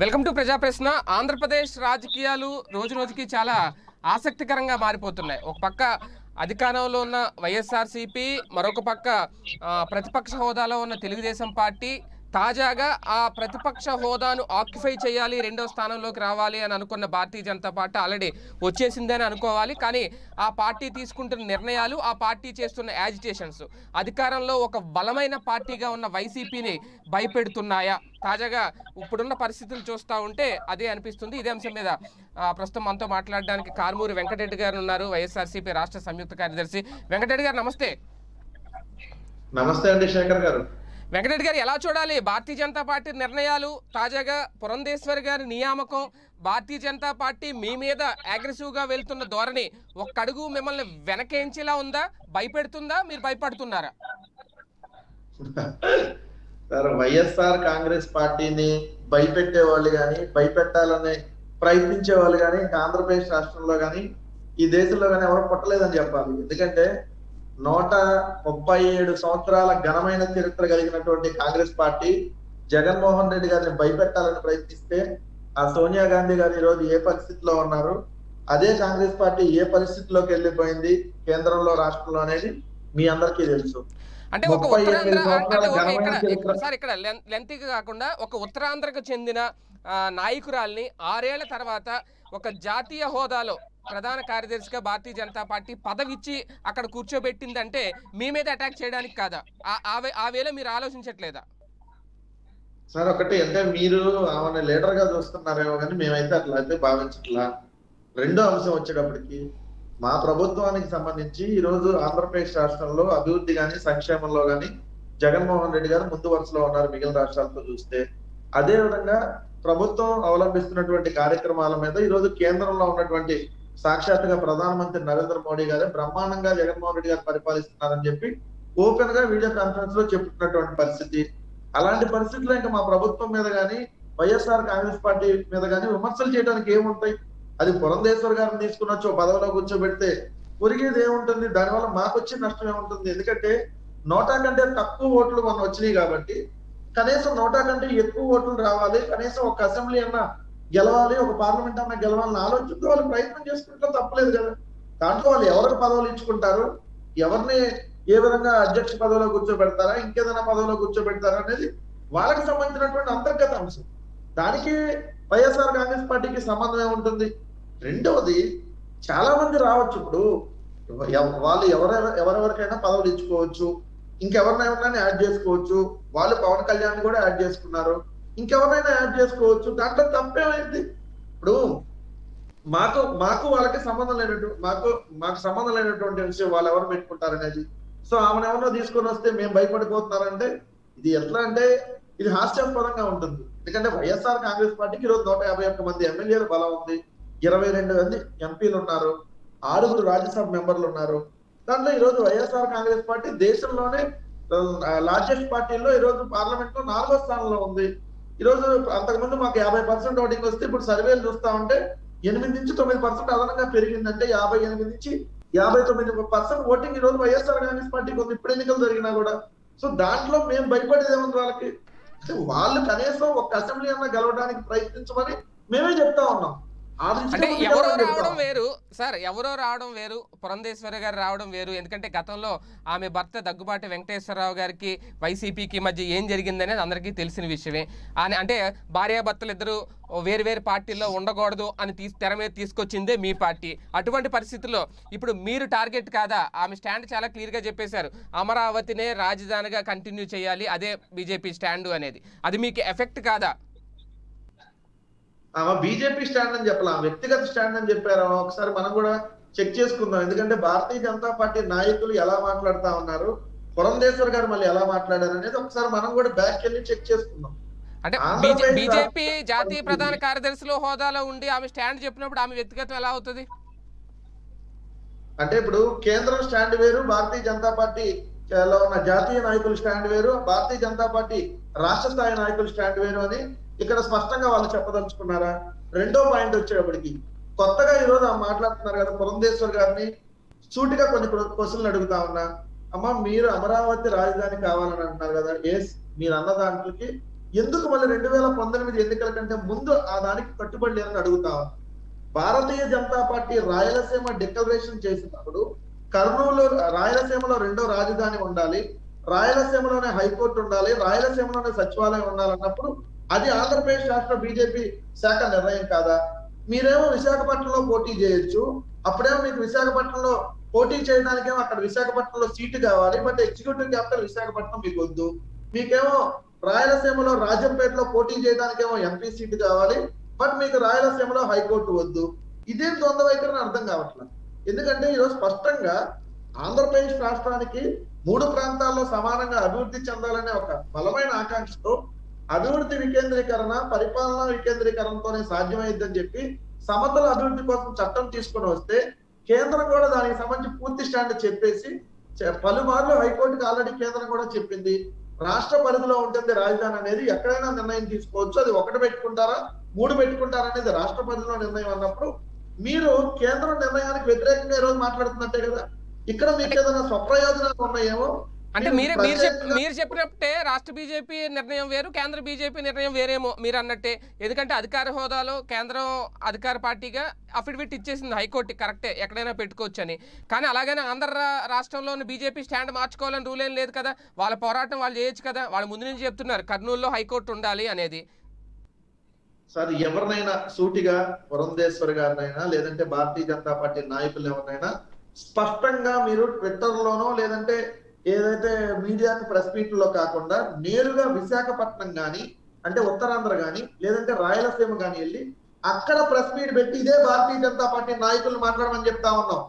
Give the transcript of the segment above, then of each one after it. Welcome to ప్రజా ప్రశ్న. ఆంధ్రప్రదేశ్ రాజకీయాలు రోజురోజుకి చాలా ఆసక్తికరంగా మారిపోతున్నాయి. ఒక పక్క అధికారంలో ఉన్న వైఎస్ఆర్సీపీ, మరొక పక్క ప్రతిపక్ష హోదాలో ఉన్న తెలుగుదేశం పార్టీ. తాజాగా ఆ ప్రతిపక్ష హోదాను ఆక్యుపై చేయాలి, రెండో స్థానంలోకి రావాలి అని అనుకున్న భారతీయ జనతా పార్టీ ఆల్రెడీ వచ్చేసిందని అనుకోవాలి. కానీ ఆ పార్టీ తీసుకుంటున్న నిర్ణయాలు, ఆ పార్టీ చేస్తున్న యాజిటేషన్స్ అధికారంలో ఒక బలమైన పార్టీగా ఉన్న వైసీపీని భయపెడుతున్నాయా? తాజాగా ఇప్పుడున్న పరిస్థితులు చూస్తూ ఉంటే అదే అనిపిస్తుంది. ఇదే అంశం మీద ప్రస్తుతం మనతో మాట్లాడడానికి కార్మూరి వెంకటరెడ్డి గారు ఉన్నారు, వైఎస్ఆర్సీపీ రాష్ట్ర సంయుక్త కార్యదర్శి. వెంకటరెడ్డి గారు నమస్తే. నమస్తే అండి శేఖర్ గారు. వెంకటరెడ్డి గారు, ఎలా చూడాలి భారతీయ జనతా పార్టీ నిర్ణయాలు? తాజాగా పురంధేశ్వర్ గారి నియామకం, భారతీయ జనతా పార్టీ మీ మీద అగ్రెసివ్గా వెళ్తున్న ధోరణి ఒక్కడుగు మిమ్మల్ని వెనకేంచేలా ఉందా? భయపెడుతుందా? మీరు భయపడుతున్నారా? వైఎస్ఆర్ కాంగ్రెస్ పార్టీని భయపెట్టే వాళ్ళు కానీ, భయపెట్టాలని ప్రయత్నించే వాళ్ళు కానీ ఇంకా ఆంధ్రప్రదేశ్ రాష్ట్రంలో కానీ ఈ దేశంలో కానీ ఎవరు పుట్టలేదని చెప్పాలి. ఎందుకంటే 137 సంవత్సరాల ఘనమైన చరిత్ర కలిగినటువంటి కాంగ్రెస్ పార్టీ జగన్మోహన్ రెడ్డి గారిని భయపెట్టాలని ప్రయత్నిస్తే ఆ సోనియా గాంధీ గారు ఈరోజు ఏ పరిస్థితిలో ఉన్నారు, అదే కాంగ్రెస్ పార్టీ ఏ పరిస్థితిలోకి వెళ్ళిపోయింది కేంద్రంలో రాష్ట్రంలో అనేది మీ అందరికీ తెలుసు. అంటే ఒక ఉత్తరాంధ్ర కాకుండా ఒక ఉత్తరాంధ్రకు చెందిన నాయకురాల్ని 6 ఏళ్ల తర్వాత ఒక జాతీయ హోదాలో ప్రధాన కార్యదర్శిగా భారతీయ జనతా పార్టీ పదవి ఇచ్చి అక్కడ కూర్చోబెట్టిందంటే మీ మీద అటాక్ చేయడానికి కాదా? ఆ వేళ మీరు ఆలోచించట్లేదా? సార్ ఒకటి, అంటే మీరు ఆమెను లీడర్ గా చూస్తున్నారేమో కానీ మేమైతే అట్లా అయితే భావించట్లా. రెండో అంశం వచ్చేటప్పటికి మా ప్రభుత్వానికి సంబంధించి ఈరోజు ఆంధ్రప్రదేశ్ రాష్ట్రంలో అభివృద్ధి కానీ సంక్షేమంలో కానీ జగన్మోహన్ రెడ్డి గారు ముందు వరుసలో ఉన్నారు మిగిలిన రాష్ట్రాలతో చూస్తే. అదేవిధంగా ప్రభుత్వం అవలంబిస్తున్నటువంటి కార్యక్రమాల మీద ఈరోజు కేంద్రంలో ఉన్నటువంటి సాక్షాత్తుగా ప్రధానమంత్రి నరేంద్ర మోడీ గారు బ్రహ్మాండంగా జగన్మోహన్ రెడ్డి గారు పరిపాలిస్తున్నారని చెప్పి ఓపెన్ గా వీడియో కాన్ఫరెన్స్ లో చెప్పుకున్నటువంటి పరిస్థితి. అలాంటి పరిస్థితుల్లో ఇంకా మా ప్రభుత్వం మీద కానీ వైఎస్ఆర్ కాంగ్రెస్ పార్టీ మీద కానీ విమర్శలు చేయడానికి ఏముంటాయి? అది పురంధేశ్వర్ గారిని తీసుకుని వచ్చి పదవిలో కూర్చోబెడితే ఒరిగేది ఏముంటుంది? దానివల్ల మాకు వచ్చే నష్టం ఏముంటుంది? ఎందుకంటే 100 కంటే తక్కువ ఓట్లు మనం వచ్చినాయి కాబట్టి కనీసం 100 కంటే ఎక్కువ ఓట్లు రావాలి, కనీసం ఒక అసెంబ్లీ అన్నా గెలవాలి, ఒక పార్లమెంట్ అన్న గెలవాలని ఆలోచనతో వాళ్ళు ప్రయత్నం చేసుకుంటే తప్పలేదు కదా. దాంట్లో వాళ్ళు ఎవరికి పదవులు ఇచ్చుకుంటారు, ఎవరిని ఏ విధంగా అధ్యక్ష పదవిలో కూర్చోబెడతారా, ఇంకేదైనా పదవిలో కూర్చోబెడతారా అనేది వాళ్ళకి సంబంధించినటువంటి అంతర్గత అంశం. దానికి వైఎస్ఆర్ కాంగ్రెస్ పార్టీకి సంబంధం ఏముంటుంది? రెండవది, చాలా మంది రావచ్చు, ఇప్పుడు వాళ్ళు ఎవరెవరికైనా పదవులు ఇచ్చుకోవచ్చు, ఇంకెవరినైనా యాడ్ చేసుకోవచ్చు. వాళ్ళు పవన్ కళ్యాణ్ కూడా యాడ్ చేసుకున్నారు, ఇంకెవరైనా యాడ్ చేసుకోవచ్చు. దాంట్లో తప్పేమైంది? ఇప్పుడు మాకు వాళ్ళకి సంబంధం లేనట్టు మాకు సంబంధం లేనటువంటి విషయం వాళ్ళు ఎవరు పెట్టుకుంటారనేది. సో ఆమెను ఎవరినో తీసుకొని వస్తే మేము భయపడిపోతున్నారంటే ఇది ఎట్లా అంటే ఇది హాస్యాస్పదంగా ఉంటుంది. ఎందుకంటే వైఎస్ఆర్ కాంగ్రెస్ పార్టీకి ఈరోజు 151 మంది ఎమ్మెల్యేలు బలం ఉంది, 22 మంది ఎంపీలు ఉన్నారు, 6 రాజ్యసభ మెంబర్లు ఉన్నారు. దాంట్లో ఈరోజు వైఎస్ఆర్ కాంగ్రెస్ పార్టీ దేశంలోనే లార్జెస్ట్ పార్టీల్లో ఈరోజు పార్లమెంట్ లో 4వ స్థానంలో ఉంది. ఈరోజు అంతకుముందు మాకు 50% ఓటింగ్ వస్తే ఇప్పుడు సర్వేలు చూస్తా ఉంటే 8 నుంచి 9% అదనంగా పెరిగిందంటే 58 నుంచి 59% ఓటింగ్ ఈరోజు వైఎస్ఆర్ కాంగ్రెస్ పార్టీకి ఉంది ఇప్పుడు ఎన్నికలు జరిగినా కూడా. సో దాంట్లో మేము భయపడేది ఏముంది? వాళ్ళకి వాళ్ళు కనీసం ఒక అసెంబ్లీ అన్న గెలవడానికి ప్రయత్నించమని మేమే చెప్తా ఉన్నాం. అంటే ఎవరో రావడం వేరు సార్, ఎవరో రావడం వేరు, పురంధేశ్వరి గారు రావడం వేరు. ఎందుకంటే గతంలో ఆమె భర్త దగ్గుబాటి వెంకటేశ్వరరావు గారికి వైసీపీకి మధ్య ఏం జరిగిందనేది అందరికీ తెలిసిన విషయమే. అంటే భార్యాభర్తలు ఇద్దరు వేరు పార్టీల్లో ఉండకూడదు అని తెర మీద తీసుకొచ్చిందే మీ పార్టీ. అటువంటి పరిస్థితుల్లో ఇప్పుడు మీరు టార్గెట్ కాదా? ఆమె స్టాండ్ చాలా క్లియర్గా చెప్పేశారు, అమరావతినే రాజధానిగా కంటిన్యూ చేయాలి, అదే బీజేపీ స్టాండు అనేది. అది మీకు ఎఫెక్ట్ కాదా? ఆమె బీజేపీ స్టాండ్ అని చెప్పాలి, ఆమె వ్యక్తిగత స్టాండ్ అని చెప్పారు. ఒకసారి మనం కూడా చెక్ చేసుకుందాం. ఎందుకంటే భారతీయ జనతా పార్టీ నాయకులు ఎలా మాట్లాడుతా ఉన్నారు, పురంధేశ్వర్ గారు మళ్ళీ ఎలా మాట్లాడారు అనేది ఒకసారి మనం కూడా బ్యాక్ వెళ్ళి చెక్ చేసుకుందాం. అంటే బీజేపీ జాతీయ ప్రధాన కార్యదర్శిలో హోదాలో ఉండి ఆమె స్టాండ్ చెప్పినప్పుడు ఆమె వ్యక్తిగతం ఎలా అవుతుంది? అంటే ఇప్పుడు కేంద్రం స్టాండ్ వేరు, భారతీయ జనతా పార్టీ లో ఉన్న జాతీయ నాయకులు స్టాండ్ వేరు, భారతీయ జనతా పార్టీ రాష్ట్ర స్థాయి నాయకులు స్టాండ్ వేరు అని ఇక్కడ స్పష్టంగా వాళ్ళు చెప్పదలుచుకున్నారా? రెండో పాయింట్ వచ్చేటప్పటికి కొత్తగా ఈరోజు ఆమె మాట్లాడుతున్నారు కదా, పురంధేశ్వర్ గారిని సూటిగా కొన్ని క్వశ్చన్లు అడుగుతా ఉన్నా. అమ్మ, మీరు అమరావతి రాజధాని కావాలని అంటున్నారు కదా, ఎస్ మీరు అన్న దాంట్లోకి ఎందుకు మళ్ళీ 2019 ఎన్నికల కంటే ముందు ఆ దానికి కట్టుబడి లేరని అడుగుతా భారతీయ జనతా పార్టీ రాయలసీమ డిక్లరేషన్ చేసినప్పుడు కర్నూలు రాయలసీమలో రెండో రాజధాని ఉండాలి, రాయలసీమలోనే హైకోర్టు ఉండాలి, రాయలసీమలోనే సచివాలయం ఉండాలన్నప్పుడు అది ఆంధ్రప్రదేశ్ రాష్ట్ర బీజేపీ శాఖ నిర్ణయం కాదా? మీరేమో విశాఖపట్నంలో పోటీ చేయొచ్చు, అప్పుడేమో మీకు విశాఖపట్నంలో పోటీ చేయడానికి ఏమో అక్కడ విశాఖపట్నంలో సీటు కావాలి, బట్ ఎగ్జిక్యూటివ్ క్యాపిటల్ విశాఖపట్నం మీకు వద్దు. మీకేమో రాయలసీమలో రాజంపేటలో పోటీ చేయడానికి ఏమో ఎంపీ సీటు కావాలి, బట్ మీకు రాయలసీమలో హైకోర్టు వద్దు. ఇదేం ద్వంద్వ వైఖరిని అర్థం కావట్లేదు. ఎందుకంటే ఈరోజు స్పష్టంగా ఆంధ్రప్రదేశ్ రాష్ట్రానికి మూడు ప్రాంతాల్లో సమానంగా అభివృద్ధి చెందాలనే ఒక బలమైన ఆకాంక్షతో అభివృద్ధి వికేంద్రీకరణ పరిపాలనా వికేంద్రీకరణతోనే సాధ్యమైందని చెప్పి సమతల అభివృద్ధి కోసం చట్టం తీసుకుని వస్తే కేంద్రం కూడా దానికి సంబంధించి పూర్తి స్టాండ్ చెప్పేసి పలుమార్లు హైకోర్టుకి ఆల్రెడీ కేంద్రం కూడా చెప్పింది రాష్ట్ర పరిధిలో ఉంటుంది రాజధాని అనేది, ఎక్కడైనా నిర్ణయం తీసుకోవచ్చు, అది ఒకటి పెట్టుకుంటారా మూడు పెట్టుకుంటారా అనేది రాష్ట్ర పరిధిలో నిర్ణయం అన్నప్పుడు మీరు కేంద్రం నిర్ణయానికి వ్యతిరేకంగా ఈ రోజు మాట్లాడుతున్నట్టే కదా. ఇక్కడ మీకు ఏదైనా స్వప్రయోజనాలు ఉన్నాయేమో అంటే మీరు చెప్పినట్టే రాష్ట్ర బీజేపీ నిర్ణయం వేరు, కేంద్ర బీజేపీ నిర్ణయం వేరేమో మీరు అన్నట్టే. ఎందుకంటే అధికార హోదాలో కేంద్రం అధికార పార్టీగా అఫిడవిట్ ఇచ్చేసింది హైకోర్టు, కరెక్టే, ఎక్కడైనా పెట్టుకోవచ్చు అని. కానీ అలాగనే ఆంధ్ర రాష్ట్రంలోని బీజేపీ స్టాండ్ మార్చుకోవాలని రూల్ ఏం లేదు కదా, వాళ్ళ పోరాటం వాళ్ళు చేయొచ్చు కదా. వాళ్ళు ముందు నుంచి చెప్తున్నారు కర్నూలులో హైకోర్టు ఉండాలి అనేది. సార్ ఎవరినైనా సూటిగా వరుణేశ్వర్ గారినైనా లేదంటే భారతీయ జనతా పార్టీ నాయకులు ఎవరినైనా స్పష్టంగా మీరు ట్విట్టర్లోనో లేదంటే ఏదైతే మీడియాకి ప్రెస్ మీట్లో కాకుండా నేరుగా విశాఖపట్నం కానీ అంటే ఉత్తరాంధ్ర కానీ లేదంటే రాయలసీమ కానీ వెళ్ళి అక్కడ ప్రెస్ మీట్ పెట్టి ఇదే భారతీయ జనతా పార్టీ నాయకులు మాట్లాడమని చెప్తా ఉన్నాం,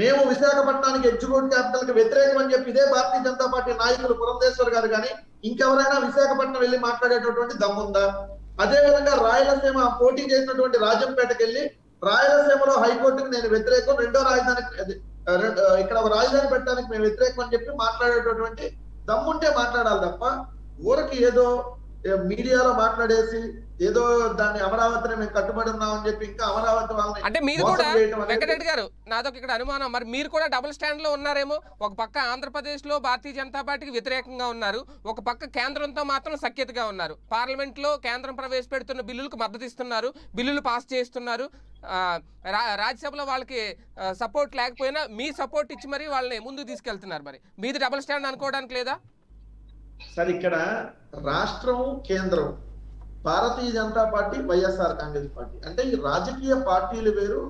మేము విశాఖపట్నానికి ఎగ్జిక్యూటివ్ క్యాపిటల్ కి వ్యతిరేకం అని చెప్పి ఇదే భారతీయ జనతా పార్టీ నాయకులు పురంధేశ్వర్ గారు కానీ ఇంకెవరైనా విశాఖపట్నం వెళ్ళి మాట్లాడేటటువంటి దమ్ముందా? అదేవిధంగా రాయలసీమ పోటీ చేసినటువంటి రాజంపేటకి వెళ్ళి రాయలసీమలో హైకోర్టుకు నేను వ్యతిరేకం, రెండో రాజధానికి ఇక్కడ ఒక రాజధాని పెట్టడానికి మేము వ్యతిరేకం అని చెప్పి మాట్లాడేటటువంటి దమ్ముంటే మాట్లాడాలి తప్ప ఊరికి ఏదో మీడియాలో మాట్లాడేసి ఏదో దాన్ని అమరావతిని మేము కట్టుబడి ఉన్నాం అని చెప్పి ఇంకా అమరావతి వాళ్ళని అంటే మీరు కూడా వెంకటరెడ్డి గారు నాదొక ఇక్కడ అనుమానం, మరి మీరు కూడా డబుల్ స్టాండ్ లో ఉన్నారేమో. ఒక పక్క ఆంధ్రప్రదేశ్ లో భారతీయ జనతా పార్టీకి వ్యతిరేకంగా ఉన్నారు, ఒక పక్క కేంద్రంతో మాత్రం సఖ్యతగా ఉన్నారు, పార్లమెంట్ లో కేంద్రం ప్రవేశపెడుతున్న బిల్లులకు మద్దతు ఇస్తున్నారు, బిల్లులు పాస్ చేస్తున్నారు, రాజ్యసభలో వాళ్ళకి సపోర్ట్ లేకపోయినా మీ సపోర్ట్ ఇచ్చి మరి వాళ్ళని ముందుకు తీసుకెళ్తున్నారు. మరి మీది డబుల్ స్టాండ్ అనుకోవడానికి లేదా? సరే, ఇక్కడ రాష్ట్రం కేంద్రం Bharatiya Janata party YSR Congress party అంటే ఈ రాజకీయ పార్టీలు వేరు.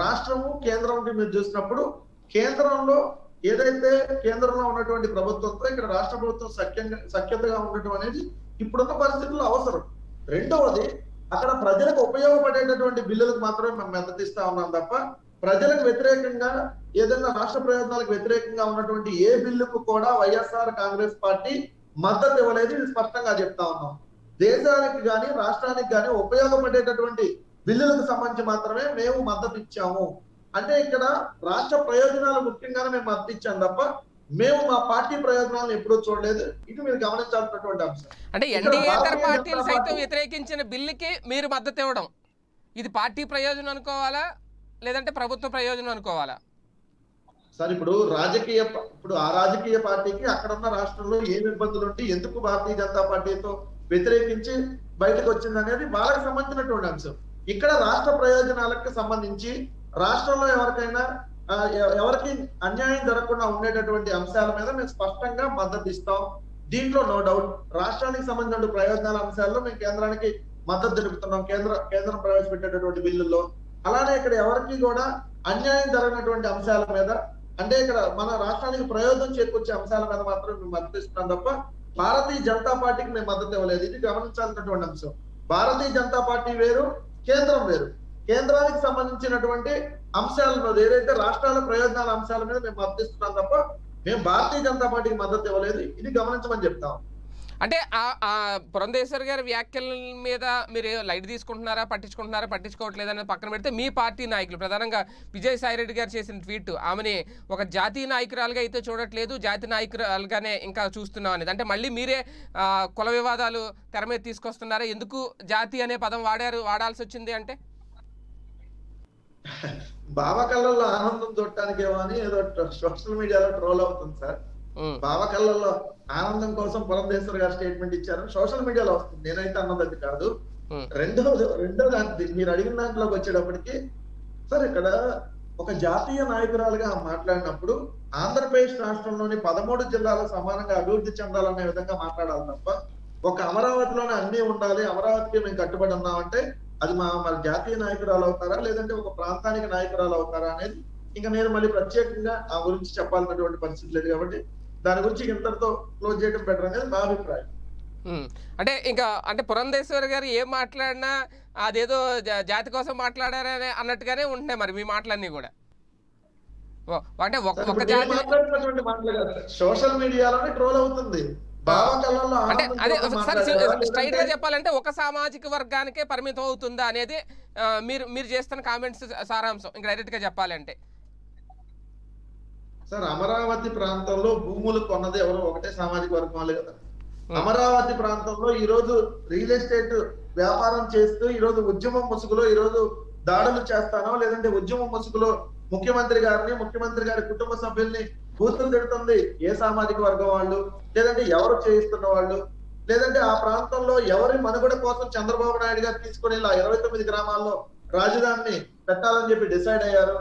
రాష్ట్రము కేంద్రం మీరు చూసినప్పుడు కేంద్రంలో ఏదైతే కేంద్రంలో ఉన్నటువంటి ప్రభుత్వంతో ఇక్కడ రాష్ట్ర ప్రభుత్వం సఖ్యతగా ఉండటం అనేది ఇప్పుడున్న పరిస్థితుల్లో అవసరం. రెండవది అక్కడ ప్రజలకు ఉపయోగపడేటటువంటి బిల్లులకు మాత్రమే మనం మద్దతు ఇస్తా ఉన్నాం తప్ప ప్రజలకు వ్యతిరేకంగా ఏదైనా రాష్ట్ర ప్రయోజనాలకు వ్యతిరేకంగా ఉన్నటువంటి ఏ బిల్లుకు కూడా వైఎస్ఆర్ కాంగ్రెస్ పార్టీ మద్దతు ఇవ్వలేదు, ఇది స్పష్టంగా చెప్తా ఉన్నాం. దేశానికి కానీ రాష్ట్రానికి కానీ ఉపయోగపడేటటువంటి బిల్లులకు సంబంధించి మాత్రమే మేము మద్దతు ఇచ్చాము. అంటే ఇక్కడ రాష్ట్ర ప్రయోజనాలు ముఖ్యంగానే మేము మద్దతు ఇచ్చాం తప్ప మేము మా పార్టీ ప్రయోజనాలను ఎప్పుడూ చూడలేదు. ఇది మీరు గమనించాల్సినటువంటి అంశం. అంటే ఎన్డీఏతర పార్టీలు సైతం వ్యతిరేకించిన బిల్లుకి మీరు మద్దతు ఇవ్వడం, ఇది పార్టీ ప్రయోజనం అనుకోవాలా లేదంటే ప్రభుత్వ ప్రయోజనం అనుకోవాలా? సార్ ఇప్పుడు ఆ రాజకీయ పార్టీకి అక్కడ ఉన్న రాష్ట్రంలో ఏమి ఇబ్బందులు ఉంటే ఎందుకు భారతీయ జనతా పార్టీతో వ్యతిరేకించి బయటకు వచ్చింది అనేది వాళ్ళకి సంబంధించినటువంటి అంశం. ఇక్కడ రాష్ట్ర ప్రయోజనాలకు సంబంధించి రాష్ట్రంలో ఎవరికి అన్యాయం జరగకుండా ఉండేటటువంటి అంశాల మీద మేము స్పష్టంగా మద్దతు ఇస్తాం, దీంట్లో నో డౌట్. రాష్ట్రానికి సంబంధించిన ప్రయోజనాల అంశాల్లో మేము కేంద్రానికి మద్దతు తెలుపుతున్నాం, కేంద్రం ప్రవేశపెట్టేటటువంటి బిల్లుల్లో. అలానే ఇక్కడ ఎవరికి కూడా అన్యాయం జరిగినటువంటి అంశాల మీద అంటే ఇక్కడ మన రాష్ట్రానికి ప్రయోజనం చేకూర్చే అంశాల మీద మాత్రం మేము మద్దతు ఇస్తున్నాం తప్ప భారతీయ జనతా పార్టీకి మేము మద్దతు ఇవ్వలేదు. ఇది గమనించాల్సినటువంటి అంశం. భారతీయ జనతా పార్టీ వేరు, కేంద్రం వేరు. కేంద్రానికి సంబంధించినటువంటి అంశాల మీద ఏదైతే రాష్ట్రాల ప్రయోజనాల అంశాల మీద మేము మద్దతు ఇస్తున్నాం తప్ప మేము భారతీయ జనతా పార్టీకి మద్దతు ఇవ్వలేదు, ఇది గమనించమని చెప్తాం. అంటే పురంధేశ్వర్ గారి వ్యాఖ్యల మీద మీరు లైట్ తీసుకుంటున్నారా, పట్టించుకోవట్లేదు అనేది పక్కన పెడితే మీ పార్టీ నాయకులు ప్రధానంగా విజయసాయిరెడ్డి గారు చేసిన ట్వీట్, ఆమెని ఒక జాతీయ నాయకురాలుగా అయితే చూడట్లేదు, జాతి నాయకురాలుగానే ఇంకా చూస్తున్నాం అనేది. అంటే మళ్ళీ మీరే కుల వివాదాలు తెర మీద తీసుకొస్తున్నారా? ఎందుకు జాతి అనే పదం వాడాల్సి వచ్చింది? అంటే బాబా కళ్ళల్లో ఆనందం చూడటానికేమో అని ఏదో సోషల్ మీడియాలో ట్రోల్ అవుతుంది సార్. పావకల్లలో ఆనందం కోసం పురంధేశ్వర్ గారు స్టేట్మెంట్ ఇచ్చారు, సోషల్ మీడియాలో వస్తుంది. నేనైతే అన్నది కాదు. రెండోది మీరు అడిగిన దాంట్లోకి వచ్చేటప్పటికి సార్, ఇక్కడ ఒక జాతీయ నాయకురాలుగా మాట్లాడినప్పుడు ఆంధ్రప్రదేశ్ రాష్ట్రంలోని 13 జిల్లాలు సమానంగా అభివృద్ధి చెందాలనే విధంగా మాట్లాడాలి తప్ప ఒక అమరావతిలోనే అన్ని ఉండాలి, అమరావతికి మేము కట్టుబడి ఉన్నామంటే అది మరి జాతీయ నాయకురాలు అవుతారా లేదంటే ఒక ప్రాంతానికి నాయకురాలు అవుతారా అనేది ఇంకా నేను మళ్ళీ ప్రత్యేకంగా ఆ గురించి చెప్పాలన్నటువంటి పరిస్థితి లేదు. కాబట్టి దాని గురించి ఇంతటితో క్లోజ్ చేయడం బెటర్ అనేది నా అభిప్రాయం. అంటే ఇంకా అంటే పురంధేశ్వర్ గారు ఏం మాట్లాడినా అదేదో జాతి కోసం మాట్లాడారని అన్నట్టుగానే ఉంటున్నాయి మరి మీ మాటలన్నీ కూడా. అంటే సోషల్ మీడియాలోనే ట్రోల్ అవుతుంది. అంటే అదే స్ట్రైట్ గా చెప్పాలంటే ఒక సామాజిక వర్గానికే పరిమితం అవుతుందా అనేది మీరు చేస్తున్న కామెంట్స్ సారాంశం. ఇంకా డైరెక్ట్ గా చెప్పాలంటే సార్, అమరావతి ప్రాంతంలో భూములు కొన్నది ఎవరు ఒకటే సామాజిక వర్గం వాళ్ళే కదా. అమరావతి ప్రాంతంలో ఈ రోజు రియల్ ఎస్టేట్ వ్యాపారం చేస్తూ ఈ రోజు ఉద్యమం ముసుగులో ఈ రోజు దాడులు చేస్తానో లేదంటే ఉద్యమం ముసుగులో ముఖ్యమంత్రి గారిని ముఖ్యమంత్రి గారి కుటుంబ సభ్యుల్ని కూతురు తిడుతుంది ఏ సామాజిక వర్గం వాళ్ళు, లేదంటే ఎవరు చేయిస్తున్న వాళ్ళు, లేదంటే ఆ ప్రాంతంలో ఎవరి మనుగడ కోసం చంద్రబాబు నాయుడు గారు తీసుకుని 29 గ్రామాల్లో రాజధానిని పెట్టాలని చెప్పి డిసైడ్ అయ్యారు.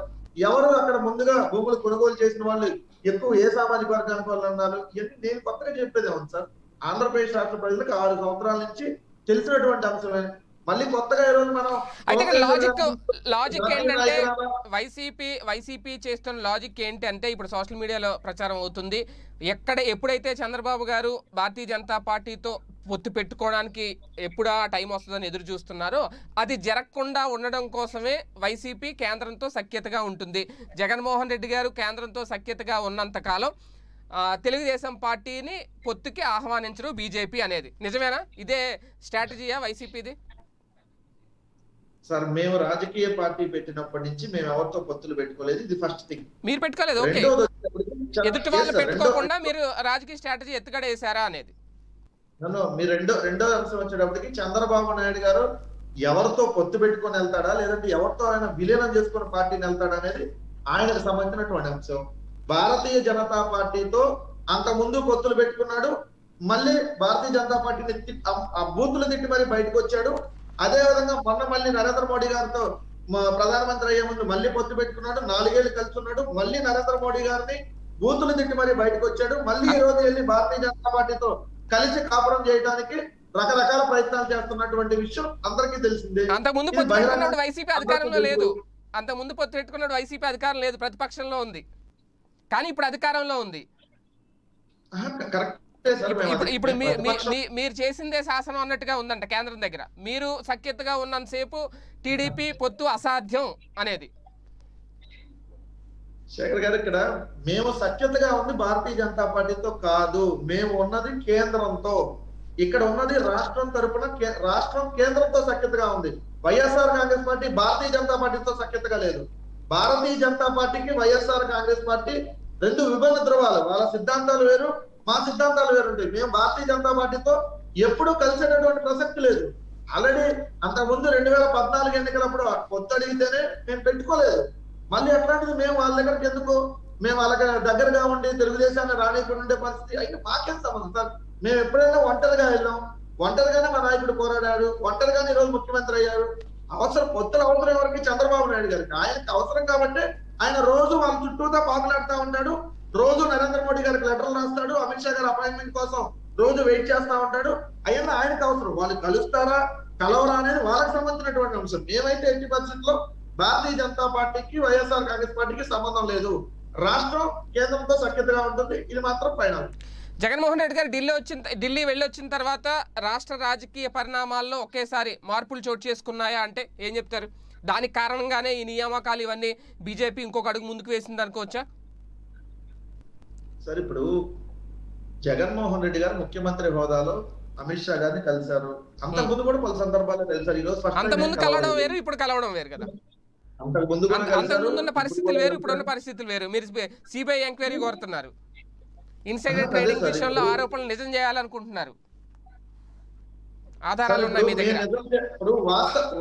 ఎవరు అక్కడ ముందుగా భూములు కొనుగోలు చేసిన వాళ్ళు ఎక్కువ ఏ సామాజిక వర్గానికి వాళ్ళు అన్నారు. నేను కొత్తగా చెప్పేది ఉంది సార్, ఆంధ్రప్రదేశ్ రాష్ట్ర ప్రజలకు 6 సంవత్సరాల నుంచి తెలిసినటువంటి అంశమే. మళ్ళీ కొత్తగా ఈరోజు మనం లాజిక్ ఏంటంటే వైసీపీ చేస్తున్న లాజిక్ ఏంటి అంటే ఇప్పుడు సోషల్ మీడియాలో ప్రచారం అవుతుంది. ఎప్పుడైతే చంద్రబాబు గారు భారతీయ జనతా పార్టీతో పొత్తు పెట్టుకోవడానికి ఎప్పుడా టైం వస్తుందని ఎదురు చూస్తున్నారో అది జరగకుండా ఉండడం కోసమే వైసీపీ కేంద్రంతో సఖ్యతగా ఉంటుంది. జగన్మోహన్ రెడ్డి గారు కేంద్రంతో సఖ్యతగా ఉన్నంతకాలం తెలుగుదేశం పార్టీని పొత్తుకి ఆహ్వానించరు బీజేపీ అనేది నిజమేనా? ఇదే స్ట్రాటజీయా వైసీపీది? సార్, మేము రాజకీయ పార్టీ పెట్టినప్పటి నుంచి మేము ఎవరితో పొత్తులు పెట్టుకోలేదు. ఇది ఫస్ట్ థింగ్. మీరు పెట్టుకోలేదు, ఎదుటి వాళ్ళు పెట్టుకోకుండా మీరు రాజకీయ స్ట్రాటజీ ఎత్తుగడేశారా అనేది. మీరు రెండో అంశం వచ్చేటప్పటికి చంద్రబాబు నాయుడు గారు ఎవరితో పొత్తు పెట్టుకొని వెళ్తాడా లేదంటే ఎవరితో ఆయన విలీనం చేసుకున్న పార్టీని వెళ్తాడా అనేది ఆయనకు సంబంధించినటువంటి అంశం. భారతీయ జనతా పార్టీతో అంత ముందు పొత్తులు పెట్టుకున్నాడు, మళ్ళీ భారతీయ జనతా పార్టీని ఆ బూతులు తిట్టి మరి బయటకు వచ్చాడు. అదే విధంగా మొన్న మళ్ళీ నరేంద్ర మోడీ గారితో ప్రధానమంత్రి అయ్యే ముందు మళ్ళీ పొత్తు పెట్టుకున్నాడు, 4 ఏళ్లు కలిసి ఉన్నాడు, మళ్ళీ నరేంద్ర మోడీ గారిని బూతులు తిట్టి మరి బయటకు వచ్చాడు. మళ్ళీ ఈ రోజు వెళ్ళి భారతీయ జనతా పార్టీతో కలిసి కాపురం చేయడానికి రకరకాల ప్రయత్నాలు చేస్తున్నటువంటి విషయం అందరికీ తెలిసిందే. వైసీపీ అధికారంలో లేదు, అంత ముందు పొత్తు పెట్టుకున్నాడు, వైసీపీ అధికారం లేదు, ప్రతిపక్షంలో ఉంది, కానీ ఇప్పుడు అధికారంలో ఉంది. ఇప్పుడు మీరు చేసిందే శాసనం అన్నట్టుగా ఉందంట కేంద్రం దగ్గర. మీరు సఖ్యతగా ఉన్నంతసేపు టీడీపీ పొత్తు అసాధ్యం అనేది. శేఖర్ గారు, ఇక్కడ మేము సఖ్యతగా ఉంది భారతీయ జనతా పార్టీతో కాదు, మేము ఉన్నది కేంద్రంతో. ఇక్కడ ఉన్నది రాష్ట్రం తరఫున, రాష్ట్రం కేంద్రంతో సఖ్యతగా ఉంది. వైఎస్ఆర్ కాంగ్రెస్ పార్టీ భారతీయ జనతా పార్టీతో సఖ్యతగా లేదు. భారతీయ జనతా పార్టీకి వైఎస్ఆర్ కాంగ్రెస్ పార్టీ రెండు విభిన్న ధృవాలు, వాళ్ళ సిద్ధాంతాలు వేరు, మా సిద్ధాంతాలు వేరుంటాయి. మేము భారతీయ జనతా పార్టీతో ఎప్పుడు కలిసేటటువంటి ప్రసక్తి లేదు. ఆల్రెడీ అంతకుముందు 2014 ఎన్నికలప్పుడు పొత్తు అడిగితేనే మేము పెట్టుకోలేదు. మళ్ళీ అట్లాంటిది మేము వాళ్ళ దగ్గరికి ఎందుకు, మేము వాళ్ళ దగ్గరగా ఉండి తెలుగుదేశాన్ని రానికుండా ఉండే పరిస్థితి అయితే మాకేం సంబంధం సార్. మేము ఎప్పుడైనా ఒంటరిగా వెళ్ళాం, ఒంటరిగానే మా నాయకుడు పోరాడాడు, ఒంటరిగానే ఈరోజు ముఖ్యమంత్రి అయ్యారు. అవసరం ఎవరికి? చంద్రబాబు నాయుడు గారికి. ఆయనకి అవసరం కాబట్టి ఆయన రోజు వాళ్ళ చుట్టూతో పాకులాడుతూ ఉంటాడు, రోజు నరేంద్ర మోడీ గారికి లెటర్లు రాస్తాడు, అమిత్ షా గారి అపాయింట్మెంట్ కోసం రోజు వెయిట్ చేస్తా ఉంటాడు. అయినా ఆయనకు అవసరం. వాళ్ళు కలుస్తారా కలవరా అనేది వాళ్ళకి సంబంధించినటువంటి అంశం. మేమైతే ఎట్టి పరిస్థితుల్లో భారతీయ జనతా పార్టీకి వైఎస్ఆర్ కాంగ్రెస్ పార్టీకి సంబంధం లేదు. రాష్ట్రం కేంద్రంతో సఖ్యతగా ఉంటుంది, ఇది మాత్రం ఫైనల్. జగన్మోహన్ రెడ్డి గారు ఢిల్లీ వెళ్ళొచ్చిన తర్వాత రాష్ట్ర రాజకీయ పరిణామాల్లో ఒకేసారి మార్పులు చోటు చేసుకున్నాయా అంటే ఏం చెప్తారు? దానికి కారణంగానే ఈ నియామకాలు ఇవన్నీ బీజేపీ ఇంకొక అడుగు ముందుకు వేసింది అనుకోవచ్చా? సార్, ఇప్పుడు జగన్మోహన్ రెడ్డి గారు ముఖ్యమంత్రి హోదాలో అమిత్ షా గారిని కలిశారు. అంతకుముందు కూడా పలు సందర్భాల్లో కలిశారు. ఈ రోజు అంతకుముందు కలవడం వేరు, ఇప్పుడు కలవడం వేరు కదా. అంతకుముందు ఉన్న పరిస్థితులు వేరు, ఇప్పుడు ఉన్న పరిస్థితులు వేరు. మీరు సిబిఐ ఎంక్వైరీ కోరుతున్నారు, ఇన్సైడర్ ట్రేడింగ్ విషయంలో ఆరోపణలు నిజం చేయాలనుకుంటున్నారు. ఆధారాలు ఉన్నాయి మీ దగ్గర.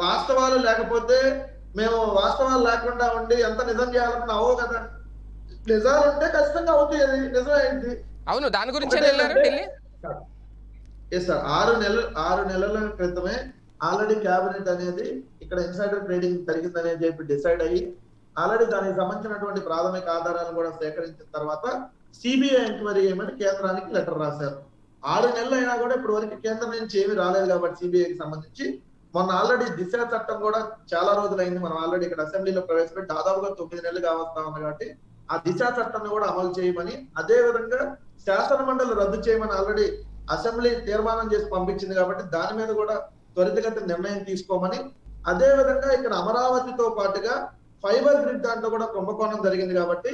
వాస్తవాలు లేకపోతే మేము వాస్తవాలు లేకుండా ఉండి ఎంత నిజం చేయాలనుకున్నావో కదా. నిజాలు ఉంటే ఖచ్చితంగా అవుతాయి, నిజమైంది. అవును దాని గురించి వెళ్ళారు ఢిల్లీ. ఎస్ సార్ 6 నెలల క్రితమే ఆల్రెడీ క్యాబినెట్ అనేది ఇక్కడ ఇన్సైడర్ ట్రేడింగ్ జరిగిందని చెప్పి డిసైడ్ అయ్యి ఆల్రెడీ దానికి సంబంధించినటువంటి ప్రాథమిక ఆధారాలను కూడా సేకరించిన తర్వాత సిబిఐ ఎంక్వైరీ చేయమని కేంద్రానికి లెటర్ రాశారు. 6 నెలలు అయినా కూడా ఇప్పటి వరకు కేంద్రం నుంచి ఏమీ రాలేదు కాబట్టి సిబిఐకి సంబంధించి మొన్న ఆల్రెడీ దిశ చట్టం కూడా చాలా రోజులైంది, మనం ఆల్రెడీ ఇక్కడ అసెంబ్లీలో ప్రవేశపెట్టి దాదాపుగా 9 నెలలు కావస్తా ఉంది కాబట్టి ఆ దిశ చట్టాన్ని కూడా అమలు చేయమని, అదే విధంగా శాసనమండలి రద్దు చేయమని ఆల్రెడీ అసెంబ్లీ తీర్మానం చేసి పంపించింది కాబట్టి దాని మీద కూడా త్వరితగతిన నిర్ణయం తీసుకోమని, అదే విధంగా ఇక్కడ అమరావతితో పాటుగా ఫైబర్ గ్రిడ్ దాంట్లో కూడా కుంభకోణం జరిగింది కాబట్టి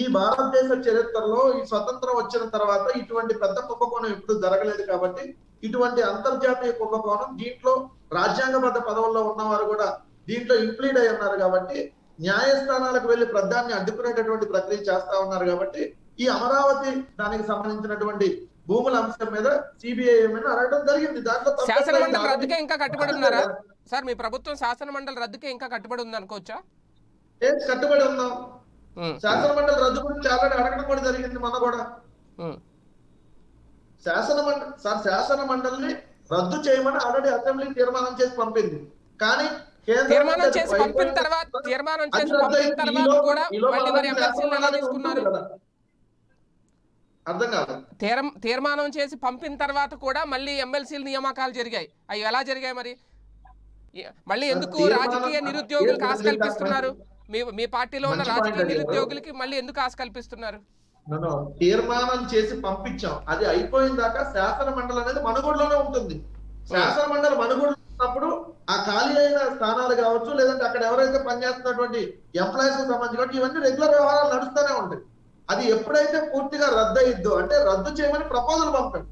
ఈ భారతదేశ చరిత్రలో ఈ స్వతంత్రం వచ్చిన తర్వాత ఇటువంటి పెద్ద కుంభకోణం ఎప్పుడు జరగలేదు కాబట్టి ఇటువంటి అంతర్జాతీయ కుంభకోణం దీంట్లో రాజ్యాంగబద్ధ పదవుల్లో ఉన్నవారు కూడా దీంట్లో ఇంప్లీడ్ అయి ఉన్నారు కాబట్టి న్యాయస్థానాలకు వెళ్లి ప్రధాన్ని అడ్డుకునేటటువంటి ప్రక్రియ చేస్తా ఉన్నారు కాబట్టి ఈ అమరావతి దానికి సంబంధించినటువంటి భూముల అంశం మీద సిబిఐ అడగడం జరిగింది. దాంట్లో శాసనమండలి రద్దుకే ఇంకా కట్టుబడి ఉన్నారా సార్ మీ ప్రభుత్వం? శాసనమండలి రద్దుకే ఇంకా కట్టుబడి ఉంది అనుకోవచ్చా? కట్టుబడి ఉన్నాం. శాసనమండలి రద్దు గురించి ఆల్రెడీ అడగడం కూడా జరిగింది మన కూడా. శాసనమండలిని రద్దు చేయమని ఆల్రెడీ అసెంబ్లీ తీర్మానం చేసి పంపింది కానీ తీర్మానం చేసి పంపిన తర్వాత కూడా మళ్ళీ ఎమ్మెల్సీల నియామకాలు జరిగాయి. అవి ఎలా జరిగాయి మరి? మళ్ళీ ఎందుకు రాజకీయ నిరుద్యోగులకు ఆశ కల్పిస్తున్నారు? మీ పార్టీలో ఉన్న రాజకీయ నిరుద్యోగులకి మళ్ళీ ఎందుకు ఆశ కల్పిస్తున్నారు? తీర్మానం చేసి పంపించాం, అది అయిపోయిన దాకా శాసన మండలి అనేది మనుగోడులోనే ఉంటుంది. శాసన మండలి మనుగోడులో ఉన్నప్పుడు ఆ ఖాళీ అయిన స్థానాలు కావచ్చు లేదంటే అక్కడ ఎవరైతే పనిచేస్తున్నటువంటి ఎంప్లాయీస్ కు సంబంధించి ఇవన్నీ రెగ్యులర్ వ్యవహారాలు నడుస్తూనే ఉంటాయి. అది ఎప్పుడైతే పూర్తిగా రద్దు అయ్యిద్దో అంటే రద్దు చేయమని ప్రపోజల్ పంపండి,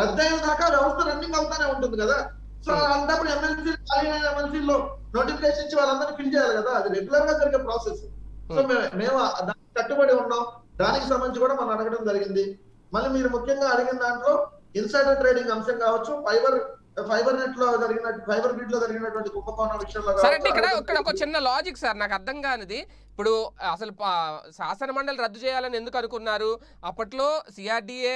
రద్దు అయిన దాకా వ్యవస్థ రన్నింగ్ అవుతానే ఉంటుంది కదా. సో అలాంటప్పుడు ఎమ్మెల్సీ ఖాళీ అయిన ఎమ్మెల్సీలో నోటిఫికేషన్ ఇచ్చి వాళ్ళందరూ ఫిల్ చేయాలి కదా, అది రెగ్యులర్ గా జరిగే ప్రాసెస్. సో మేము దానికి కట్టుబడి ఉన్నాం, దానికి సంబంధించి కూడా మనం అడగడం జరిగింది. మళ్ళీ మీరు ముఖ్యంగా అడిగిన దాంట్లో ఇన్సైడర్ ట్రేడింగ్ అంశం కావచ్చు, ఫైబర్ గ్రిడ్ లో జరిగినటువంటి కుంభకోణం విషయంలో ఒక చిన్న లాజిక్ సార్ నాకు అర్థం కానిది. ఇప్పుడు అసలు శాసనమండలి రద్దు చేయాలని ఎందుకు అనుకున్నారు? అప్పట్లో సిఆర్డీఏ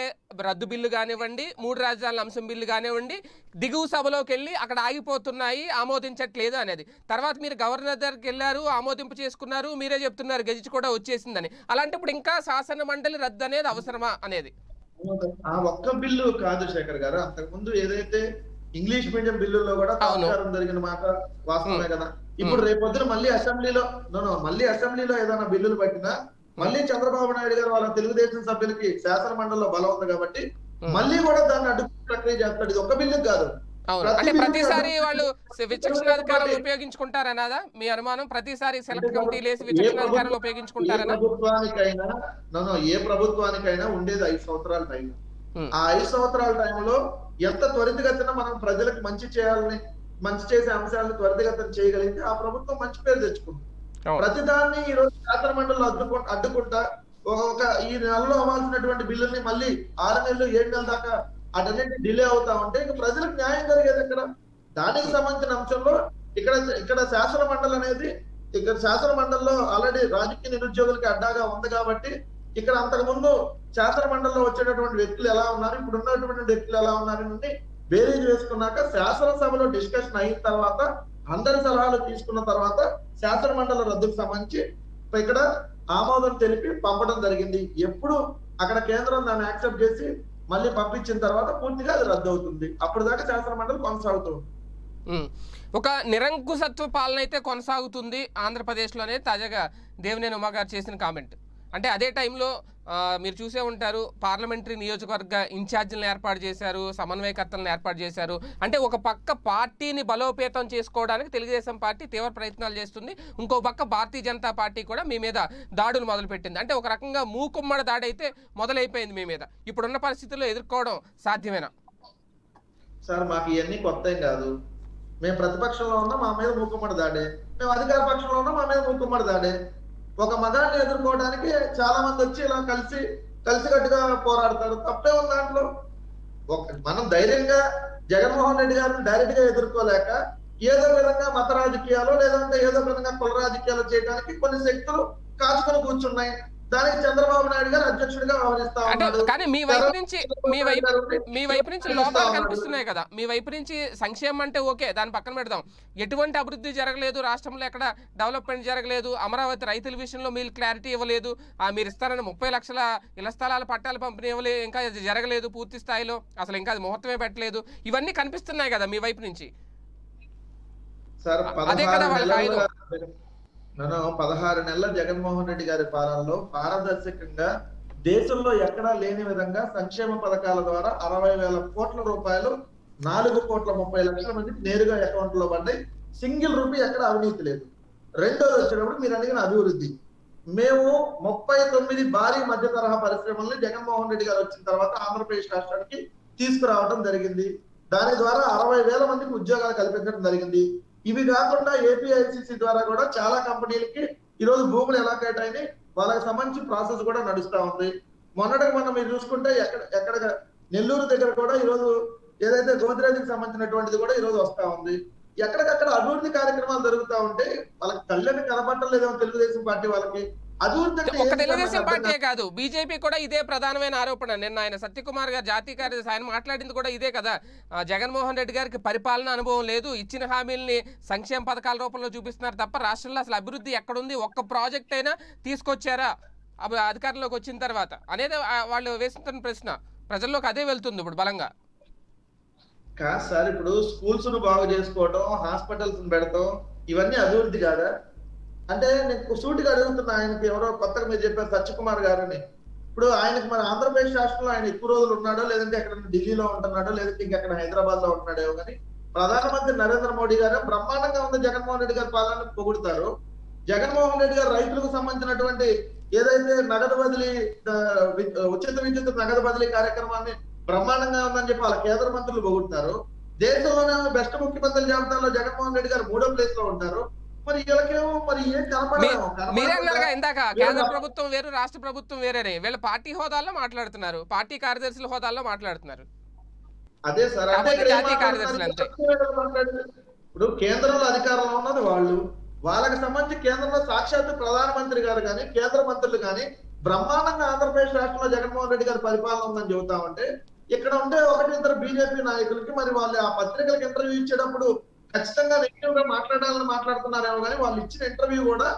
రద్దు బిల్లు కానివ్వండి, 3 రాజధానుల అంశం బిల్లు కానివ్వండి, దిగువ సభలోకి వెళ్ళి అక్కడ ఆగిపోతున్నాయి, ఆమోదించట్లేదు అనేది. తర్వాత మీరు గవర్నర్ దగ్గరికి వెళ్ళారు, ఆమోదింపు చేసుకున్నారు, మీరే చెప్తున్నారు గెజిట్ కూడా వచ్చేసిందని. అలాంటప్పుడు ఇంకా శాసనమండలి రద్దు అనేది అవసరమా అనేది? ఆ ఒక్క బిల్లు కాదు శేఖర్ గారు, అంతకుముందు ఏదైతే ఇంగ్లీష్ మీడియం బిల్లుల్లో కూడా పరిష్కారం జరిగిన మాట వాస్తవమే కదా. ఇప్పుడు రేపొద్దున మళ్ళీ అసెంబ్లీలో ఏదైనా బిల్లులు పట్టినా మళ్ళీ చంద్రబాబు నాయుడు గారు వాళ్ళ తెలుగుదేశం సభ్యులకి శాసన మండలిలో బలం ఉంది కాబట్టి మళ్ళీ కూడా దాన్ని అడ్డుకునే ప్రక్రియ చేస్తాడు. ఇది ఒక బిల్లు కాదు, ప్రతిసారి వాళ్ళు విచక్షణాధికారం ఉపయోగించుకుంటారన్నదా మీ అనుమానం? ప్రతిసారి సెలెక్ట్ కమిటీలు వేసి విచక్షణాధికారాలు ఉపయోగించుకుంటారన్న ఏ ప్రభుత్వానికైనా ఉండేది 5 సంవత్సరాల టైం. ఆ 5 సంవత్సరాల టైంలో ఎంత త్వరితగతిన మనం ప్రజలకు మంచి చేసే అంశాలను త్వరితగతిన చేయగలిగితే ఆ ప్రభుత్వం మంచి పేరు తెచ్చుకుంటుంది. ప్రతిదాన్ని ఈ రోజు శాసన మండలిలో అడ్డుకుంటా ఒక ఈ నెలలో అవ్వాల్సినటువంటి బిల్లుల్ని మళ్ళీ 6 నెలలు 7 నెలల దాకా అటన్నిటి డిలే అవుతా ఉంటే ఇంకా ప్రజలకు న్యాయం జరిగేది ఇక్కడ. దానికి సంబంధించిన అంశంలో ఇక్కడ శాసన మండలి అనేది ఇక్కడ శాసన మండలిలో ఆల్రెడీ రాజకీయ నిరుద్యోగులకి అడ్డాగా ఉంది కాబట్టి ఇక్కడ అంతకుముందు శాసన మండలిలో వచ్చేటటువంటి వ్యక్తులు ఎలా ఉన్నారు, ఇప్పుడు ఉన్నటువంటి వ్యక్తులు ఎలా ఉన్నారు నుండి బేరీజ్ వేసుకున్నాక శాసనసభలో డిస్కషన్ అయిన తర్వాత అందరి సలహాలు తీసుకున్న తర్వాత శాసన మండలి రద్దుకు సంబంధించి ఇక్కడ ఆమోదం తెలిపి పంపడం జరిగింది. ఎప్పుడు అక్కడ కేంద్రం దాన్ని యాక్సెప్ట్ చేసి మళ్ళీ పంపించిన తర్వాత పూర్తిగా అది రద్దు అవుతుంది. అప్పుడు దాకా శాసన మండలి కొనసాగుతుంది. ఒక నిరంకుశత్వ పాలన అయితే కొనసాగుతుంది ఆంధ్రప్రదేశ్లోనే. తాజాగా దేవినేని ఉమా గారు చేసిన కామెంట్ అంటే అదే టైంలో మీరు చూసే ఉంటారు పార్లమెంటరీ నియోజకవర్గ ఇన్ఛార్జీలను ఏర్పాటు చేశారు, సమన్వయకర్తలను ఏర్పాటు చేశారు. అంటే ఒక పక్క పార్టీని బలోపేతం చేసుకోవడానికి తెలుగుదేశం పార్టీ తీవ్ర ప్రయత్నాలు చేస్తుంది, ఇంకో పక్క భారతీయ జనతా పార్టీ కూడా మీ మీద దాడులు మొదలుపెట్టింది. అంటే ఒక రకంగా మూకుమ్మడి దాడి అయితే మొదలైపోయింది మీ మీద. ఇప్పుడున్న పరిస్థితుల్లో ఎదుర్కోవడం సాధ్యమేనా సార్? మాకు ఇవన్నీ కొత్త ఏం కాదు. మేము ప్రతిపక్షంలో ఉన్నా మా మీద మూకుమ్మడి దాడే, మేము అధికార పక్షంలో ఉన్నా మా మీద మూకుమ్మడి దాడే. ఒక మగాన్ని ఎదుర్కోవడానికి చాలా మంది వచ్చి ఇలా కలిసికట్టుగా పోరాడతారు, తప్పే ఉంది దాంట్లో. మనం ధైర్యంగా జగన్మోహన్ రెడ్డి గారిని డైరెక్ట్ గా ఎదుర్కోలేక ఏదో విధంగా మత రాజకీయాలు లేదంటే ఏదో విధంగా కుల రాజకీయాలు చేయడానికి కొన్ని శక్తులు కాచుకొని కూర్చున్నాయి. దానికి చంద్రబాబు నాయుడు గారు అధ్యక్షుడిగా వ్యవహరిస్తా ఉన్నారు. కానీ మీ వైపు నుంచి లోపాలు కనిపిస్తున్నాయి కదా, మీ వైపు నుంచి సంక్షేమం అంటే ఓకే దాని పక్కన పెడదాం, ఎటువంటి అభివృద్ధి జరగలేదు రాష్ట్రంలో, ఎక్కడ డెవలప్మెంట్ జరగలేదు, అమరావతి రైతుల విషయంలో మీరు క్లారిటీ ఇవ్వలేదు, మీరు ఇస్తారని 30 లక్షల ఇళ్ల స్థలాల పట్టాలు పంపిణీ ఇవ్వలేదు, ఇంకా జరగలేదు పూర్తి స్థాయిలో, అసలు ఇంకా అది ముహూర్తమే పెట్టలేదు, ఇవన్నీ కనిపిస్తున్నాయి కదా మీ వైపు నుంచి. అదే కదా వాళ్ళ 16 నెలల జగన్మోహన్ రెడ్డి గారి పాలనలో పారదర్శకంగా దేశంలో ఎక్కడా లేని విధంగా సంక్షేమ పథకాల ద్వారా 60,000 కోట్ల రూపాయలు 4,30,00,000 మందికి నేరుగా అకౌంట్ లో పడ్డాయి. సింగిల్ రూపీ ఎక్కడ అవినీతి లేదు. రెండోది వచ్చినప్పుడు మీరు అడిగిన అభివృద్ధి, మేము 39 భారీ మధ్య తరహా పరిశ్రమల్ని జగన్మోహన్ రెడ్డి గారు వచ్చిన తర్వాత ఆంధ్రప్రదేశ్ రాష్ట్రానికి తీసుకురావడం జరిగింది. దాని ద్వారా 60,000 మందికి ఉద్యోగాలు కల్పించడం జరిగింది. ఇవి కాకుండా ఏపీఐసిసి ద్వారా కూడా చాలా కంపెనీలకి ఈరోజు భూములు ఎలా కేటాయినాయి, వాళ్ళకి సంబంధించి ప్రాసెస్ కూడా నడుస్తూ ఉంది. మొన్నటికి మొన్న మీరు చూసుకుంటే ఎక్కడ నెల్లూరు దగ్గర కూడా ఈరోజు ఏదైతే గోద్రేజ్కి సంబంధించినటువంటిది కూడా ఈరోజు వస్తూ ఉంది. ఎక్కడికక్కడ అభివృద్ధి కార్యక్రమాలు జరుగుతూ ఉంటే వాళ్ళకి కళ్ళని కనబట్టలేదేమో తెలుగుదేశం పార్టీ వాళ్ళకి. ఒక తెలుగుదేశం పార్టీ కాదు, బీజేపీ కూడా ఇదే ప్రధానమైన ఆరోపణ. నిన్న ఆయన సత్యకుమార్ గారు జాతీయ కార్యదర్శి, ఆయన మాట్లాడింది కూడా ఇదే కదా, జగన్మోహన్ రెడ్డి గారికి పరిపాలన అనుభవం లేదు, ఇచ్చిన హామీల్ని సంక్షేమ పథకాల రూపంలో చూపిస్తున్నారు తప్ప రాష్ట్రంలో అసలు అభివృద్ధి ఎక్కడుంది, ఒక్క ప్రాజెక్ట్ అయినా తీసుకొచ్చారా అధికారంలోకి వచ్చిన తర్వాత అనేది వాళ్ళు వేస్తున్న ప్రశ్న. ప్రజల్లోకి అదే వెళ్తుంది ఇప్పుడు బలంగా. కాదు సార్, ఇప్పుడు స్కూల్స్ బాగు చేసుకోవడం, హాస్పిటల్స్ పెడతాం, ఇవన్నీ అభివృద్ధి కాదా అంటే నేను సూటిగా అడుగుతున్నా. ఆయనకి ఎవరో కొత్తగా మీరు చెప్పారు సత్యకుమార్ గారని, ఇప్పుడు ఆయనకి మన ఆంధ్రప్రదేశ్ రాష్ట్రంలో ఆయన ఎక్కువ రోజులు ఉన్నాడో, లేదంటే ఎక్కడ ఢిల్లీలో ఉంటున్నాడో, లేదంటే ఇంకెక్కడ హైదరాబాద్ లో ఉంటున్నాడేమో, కానీ ప్రధానమంత్రి నరేంద్ర మోడీ గారు బ్రహ్మాండంగా ఉన్న జగన్మోహన్ రెడ్డి గారి పాలన పొగుడుతారు. జగన్మోహన్ రెడ్డి గారు రైతులకు సంబంధించినటువంటి ఏదైతే నగదు బదిలీ, ఉచిత విద్యుత్ నగదు బదిలీ కార్యక్రమాన్ని బ్రహ్మాండంగా ఉందని చెప్పి వాళ్ళ కేంద్ర మంత్రులు పొగుడుతారు. దేశంలోనే బెస్ట్ ముఖ్యమంత్రుల జాబితాలో జగన్మోహన్ రెడ్డి గారు 3వ ప్లేస్ లో ఉంటారు. ఇందాక కేంద్ర ప్రభుత్వం వేరు, రాష్ట్ర ప్రభుత్వం వేరే, వీళ్ళ పార్టీ హోదాల్లో మాట్లాడుతున్నారు, పార్టీ కార్యదర్శుల హోదాల్లో మాట్లాడుతున్నారు. అదే సార్, జాతీయ కార్యదర్శులు అంతే. ఇప్పుడు కేంద్రంలో అధికారంలో ఉన్నది వాళ్ళు, వాళ్ళకి సంబంధించి కేంద్రంలో సాక్షాత్తు ప్రధానమంత్రి గారు కానీ కేంద్ర మంత్రులు కానీ బ్రహ్మాండంగా ఆంధ్రప్రదేశ్ రాష్ట్రంలో జగన్మోహన్ రెడ్డి గారి పరిపాలన ఉందని చెబుతామంటే, ఇక్కడ ఉంటే ఒకటిద్దరు బీజేపీ నాయకులకి మరి వాళ్ళు ఆ పత్రికలకు ఇంటర్వ్యూ ఇచ్చేటప్పుడు ఖచ్చితంగా నెగిటివ్ గా మాట్లాడాలని మాట్లాడుతున్నారేమో, కానీ వాళ్ళు ఇచ్చిన ఇంటర్వ్యూ కూడా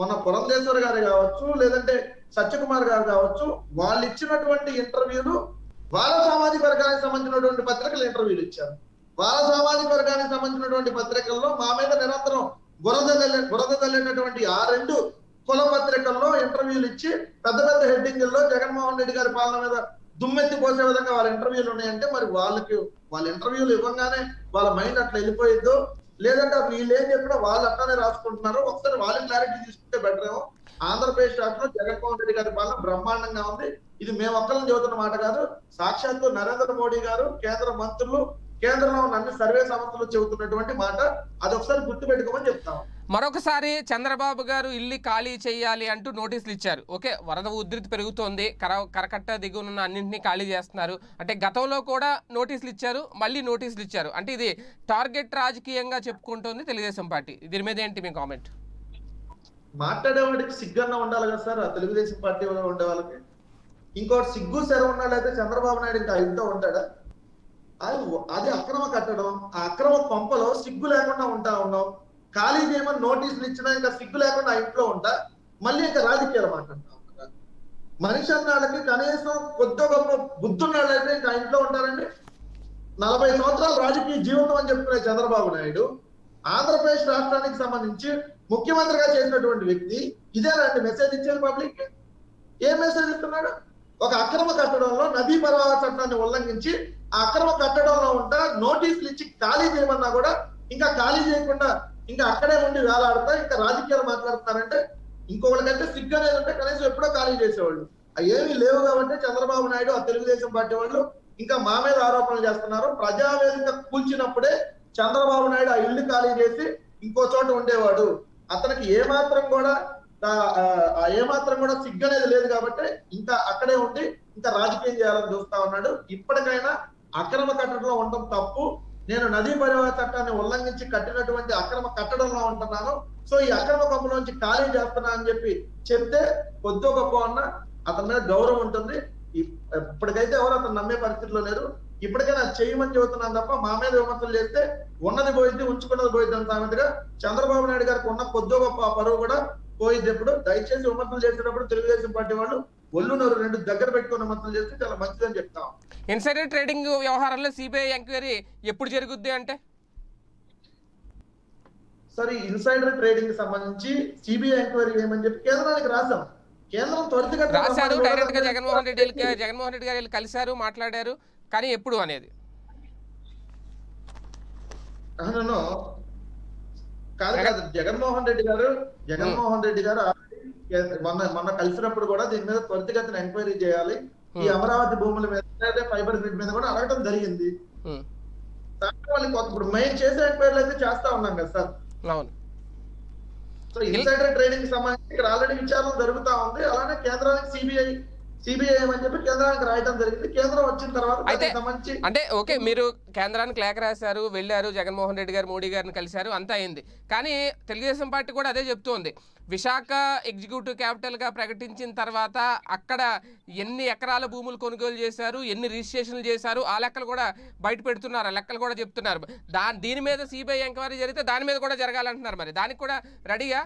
మన పురంధేశ్వర్ గారు కావచ్చు, లేదంటే సత్యకుమార్ గారు కావచ్చు, వాళ్ళు ఇచ్చినటువంటి ఇంటర్వ్యూలు వాళ్ళ సామాజిక వర్గానికి సంబంధించినటువంటి పత్రికలు ఇంటర్వ్యూలు ఇచ్చారు. వాళ్ళ సామాజిక వర్గానికి సంబంధించినటువంటి పత్రికల్లో మా మీద నిరంతరం బురద తల్లేటటువంటి ఆ 2 కుల పత్రికల్లో ఇంటర్వ్యూలు ఇచ్చి పెద్ద పెద్ద హెడ్డింగుల్లో జగన్మోహన్ రెడ్డి గారి పాలన మీద దుమ్మెత్తి పోసే విధంగా వాళ్ళ ఇంటర్వ్యూలు ఉన్నాయంటే, మరి వాళ్ళ ఇంటర్వ్యూలు ఇవ్వగానే వాళ్ళ మైండ్ అట్లా వెళ్ళిపోయిద్దో, లేదంటే వీళ్ళు ఏం చెప్పినా వాళ్ళు అట్లానే రాసుకుంటున్నారు. ఒకసారి వాళ్ళ క్లారిటీ తీసుకుంటే బెటర్ ఏమో. ఆంధ్రప్రదేశ్ రాష్ట్రంలో జగన్మోహన్ రెడ్డి గారి పాలన బ్రహ్మాండంగా ఉంది. ఇది మేము ఒక్కరిని చెబుతున్న మాట కాదు, సాక్షాత్తు నరేంద్ర మోడీ గారు, కేంద్ర మంత్రులు, కేంద్రంలో ఉన్న అన్ని సర్వే సంస్థలు చెబుతున్నటువంటి మాట. అది ఒకసారి గుర్తు పెట్టుకోమని చెప్తాం. మరొకసారి చంద్రబాబు గారు ఇల్లు ఖాళీ చేయాలి అంటూ నోటీసులు ఇచ్చారు. ఓకే, వరద ఉధృతి పెరుగుతోంది, కరకట్ట దిగునున్న అన్నింటినీ ఖాళీ చేస్తున్నారు అంటే, గతంలో కూడా నోటీసులు ఇచ్చారు, మళ్ళీ నోటీసులు ఇచ్చారు అంటే ఇది టార్గెట్ రాజకీయంగా చెప్పుకుంటోంది తెలుగుదేశం పార్టీ. దీని మీద ఏంటి మీ కామెంట్? మాట్లాడేవాడికి సిగ్గన్నా ఉండాలి కదా సార్, తెలుగుదేశం పార్టీ ఉండే వాళ్ళకి. ఇంకోటి సిగ్గు సెరవు ఉన్నాడైతే చంద్రబాబు నాయుడు ఇంకా ఇంత ఉంటాడా? అది అక్రమ కట్టడం, ఆ అక్రమ పంపలో సిగ్గు లేకుండా ఉన్నాం. ఖాళీ చేయమని నోటీసులు ఇచ్చినా ఇంకా సిగ్గు లేకుండా ఇంట్లో ఉంటా, మళ్ళీ ఇంకా రాజకీయాలు మాట్లాడుతూ ఉంటారు. మనిషి అన్నాళ్ళకి కనీసం కొద్ది గొప్ప బుద్ధున్నాళ్ళైతే ఇంకా ఇంట్లో ఉంటారండి. 40 సంవత్సరాలు రాజకీయ జీవితం అని చెప్పుకునే చంద్రబాబు నాయుడు ఆంధ్రప్రదేశ్ రాష్ట్రానికి సంబంధించి ముఖ్యమంత్రిగా చేసినటువంటి వ్యక్తి ఇదేనండి మెసేజ్ ఇచ్చేది పబ్లిక్. ఏం మెసేజ్ ఇస్తున్నాడు? ఒక అక్రమ కట్టడంలో నదీ ప్రవాహ చట్టాన్ని ఉల్లంఘించి ఆ అక్రమ కట్టడంలో ఉంటా నోటీసులు ఇచ్చి ఖాళీ చేయమన్నా కూడా ఇంకా ఖాళీ చేయకుండా ఇంకా అక్కడే ఉండి వేలాడతా ఇంకా రాజకీయాలు మాట్లాడుతున్నారంటే, ఇంకొకటికంటే సిగ్గు అనేది ఉంటే కనీసం ఎప్పుడో ఖాళీ చేసేవాళ్ళు. అవి ఏమీ లేవు కాబట్టి చంద్రబాబు నాయుడు ఆ తెలుగుదేశం పార్టీ వాళ్ళు ఇంకా మా మీద ఆరోపణలు చేస్తున్నారు. ప్రజావేదిక కూల్చినప్పుడే చంద్రబాబు నాయుడు ఆ ఇల్లు ఖాళీ చేసి ఇంకో చోట ఉండేవాడు. అతనికి ఏమాత్రం కూడా సిగ్గు అనేది లేదు కాబట్టి ఇంకా అక్కడే ఉండి ఇంకా రాజకీయం చేయాలని చూస్తా ఉన్నాడు. ఇప్పటికైనా అక్రమ కట్టడంలో ఉండడం తప్పు. నేను నది పరివాహ చట్టాన్ని ఉల్లంఘించి కట్టినటువంటి అక్రమ కట్టడంలో ఉంటున్నాను, సో ఈ అక్రమ కప్పులోంచి ఖాళీ చేస్తున్నా అని చెప్పి చెప్తే కొద్ది గొప్ప అన్న అతని మీద గౌరవం ఉంటుంది. ఇప్పటికైతే ఎవరు అతను నమ్మే పరిస్థితిలో లేరు. ఇప్పటికైనా చేయమని చెబుతున్నాను తప్ప మా మీద విమర్శలు చేస్తే ఉన్నది పోయింది ఉంచుకున్నది పోయింది సామెతగా చంద్రబాబు నాయుడు గారికి ఉన్న కొద్ది గొప్ప పరువు కూడా పోయింది. ఇప్పుడు దయచేసి విమర్శలు చేసేటప్పుడు తెలుగుదేశం పార్టీ వాళ్ళు ఒళ్ళునోరు రెండు దగ్గర పెట్టుకున్న విమర్శలు చేస్తే చాలా మంచిదని చెప్తాం. ఇన్సైడర్ ట్రేడింగ్ వ్యవహారాల్లో సిబిఐ ఎంక్వైరీ ఎప్పుడు జరుగుద్ది అంటే సరే ఇన్సైడర్ ట్రేడింగ్ కి సంబంధించి సిబిఐ ఎంక్వైరీ ఏమని చెప్పి కేంద్రానికి రాసాం. కేంద్రం త్వరితగా రాశారు, డైరెక్ట్ గా జగన్మోహన్ రెడ్డి గారు కలిశారు, మాట్లాడారు. కానీ ఎప్పుడు అనేది కాదు కాదు, జగన్మోహన్ రెడ్డి గారు మొన్న కలిసినప్పుడు కూడా దీని మీద త్వరితగతిన ఎంక్వైరీ చేయాలి, ఈ అమరావతి భూముల మీద ఫైబర్ గ్రిడ్ మీద కూడా అడగడం జరిగింది. ఇప్పుడు మేము చేసే ఎంక్వైరీలు అయితే చేస్తా ఉన్నాం కదా సార్. సో ఇన్సైడర్ ట్రేడింగ్ సంబంధించి ఆల్రెడీ విచారణ జరుగుతా ఉంది. అలానే కేంద్రానికి సిబిఐ అని చెప్పి కేంద్రానికి రాయడం జరిగింది. కేంద్రం వచ్చిన తర్వాత అంటే ఓకే మీరు కేంద్రానికి లేఖ రాశారు, వెళ్ళారు, జగన్మోహన్ రెడ్డి గారు మోడీ గారిని కలిశారు, అంతా అయింది. కానీ తెలుగుదేశం పార్టీ కూడా అదే చెప్తోంది, విశాఖ ఎగ్జిక్యూటివ్ క్యాపిటల్గా ప్రకటించిన తర్వాత అక్కడ ఎన్ని ఎకరాల భూములు కొనుగోలు చేశారు, ఎన్ని రిజిస్ట్రేషన్లు చేశారు, ఆ లెక్కలు కూడా బయట పెడుతున్నారు, ఆ లెక్కలు కూడా చెప్తున్నారు. దీని మీద సిబిఐ ఎంక్వైరీ జరిగితే దాని మీద కూడా జరగాలంటున్నారు. మరి దానికి కూడా రెడీగా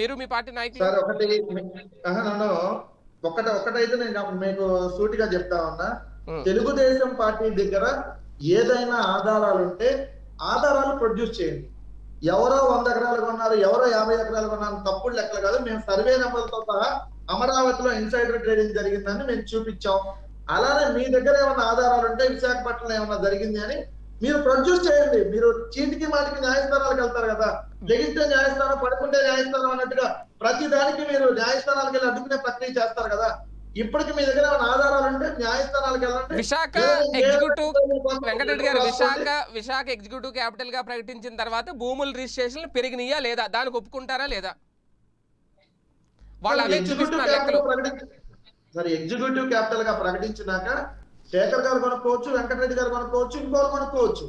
మీరు మీ పార్టీ నాయకులు ఒకటైతే నేను మీకు సూటిగా చెప్తా ఉన్నా, తెలుగుదేశం పార్టీ దగ్గర ఏదైనా ఆధారాలు ఉంటే ఆధారాలు ప్రొడ్యూస్ చేయండి. ఎవరో 100 ఎకరాలు కొన్నారు, ఎవరో 50 ఎకరాలు కొన్నారు తప్పుడు లెక్కలు కాదు. మేము సర్వే నెంబర్లతో సహా అమరావతిలో ఇన్సైడర్ ట్రేడింగ్ జరిగిందని మేము చూపించాం. అలానే మీ దగ్గర ఏమైనా ఆధారాలు ఉంటే విశాఖపట్నంలో ఏమైనా జరిగింది అని మీరు ప్రొడ్యూస్ చేయండి. మీరు చీటికి మాటికి న్యాయస్థానాలకు వెళ్తారు కదా, లెగిస్తే న్యాయస్థానం, పడుకుంటే న్యాయస్థానం అన్నట్టుగా ప్రతి దానికి మీరు న్యాయస్థానాలకు వెళ్ళి అడ్డుకునే ప్రక్రియ చేస్తారు కదా. ఇప్పటికి మీ దగ్గర ఆధారాలు ఉంటే న్యాయస్థానాలకు వెళ్ళండి. విశాఖ ఎగ్జిక్యూటివ్ క్యాపిటల్ గా ప్రకటించిన తర్వాత భూముల రిజిస్ట్రేషన్ పెరిగినయా లేదా, దానికి ఒప్పుకుంటారా లేదా? వాళ్ళు ఎగ్జిక్యూటివ్ క్యాపిటల్ గా ప్రకటించినాక శేఖర్ గారు కొనుక్కోవచ్చు, వెంకటరెడ్డి గారు కొనుక్కోవచ్చు, ఇంకోరు కొనుక్కోవచ్చు.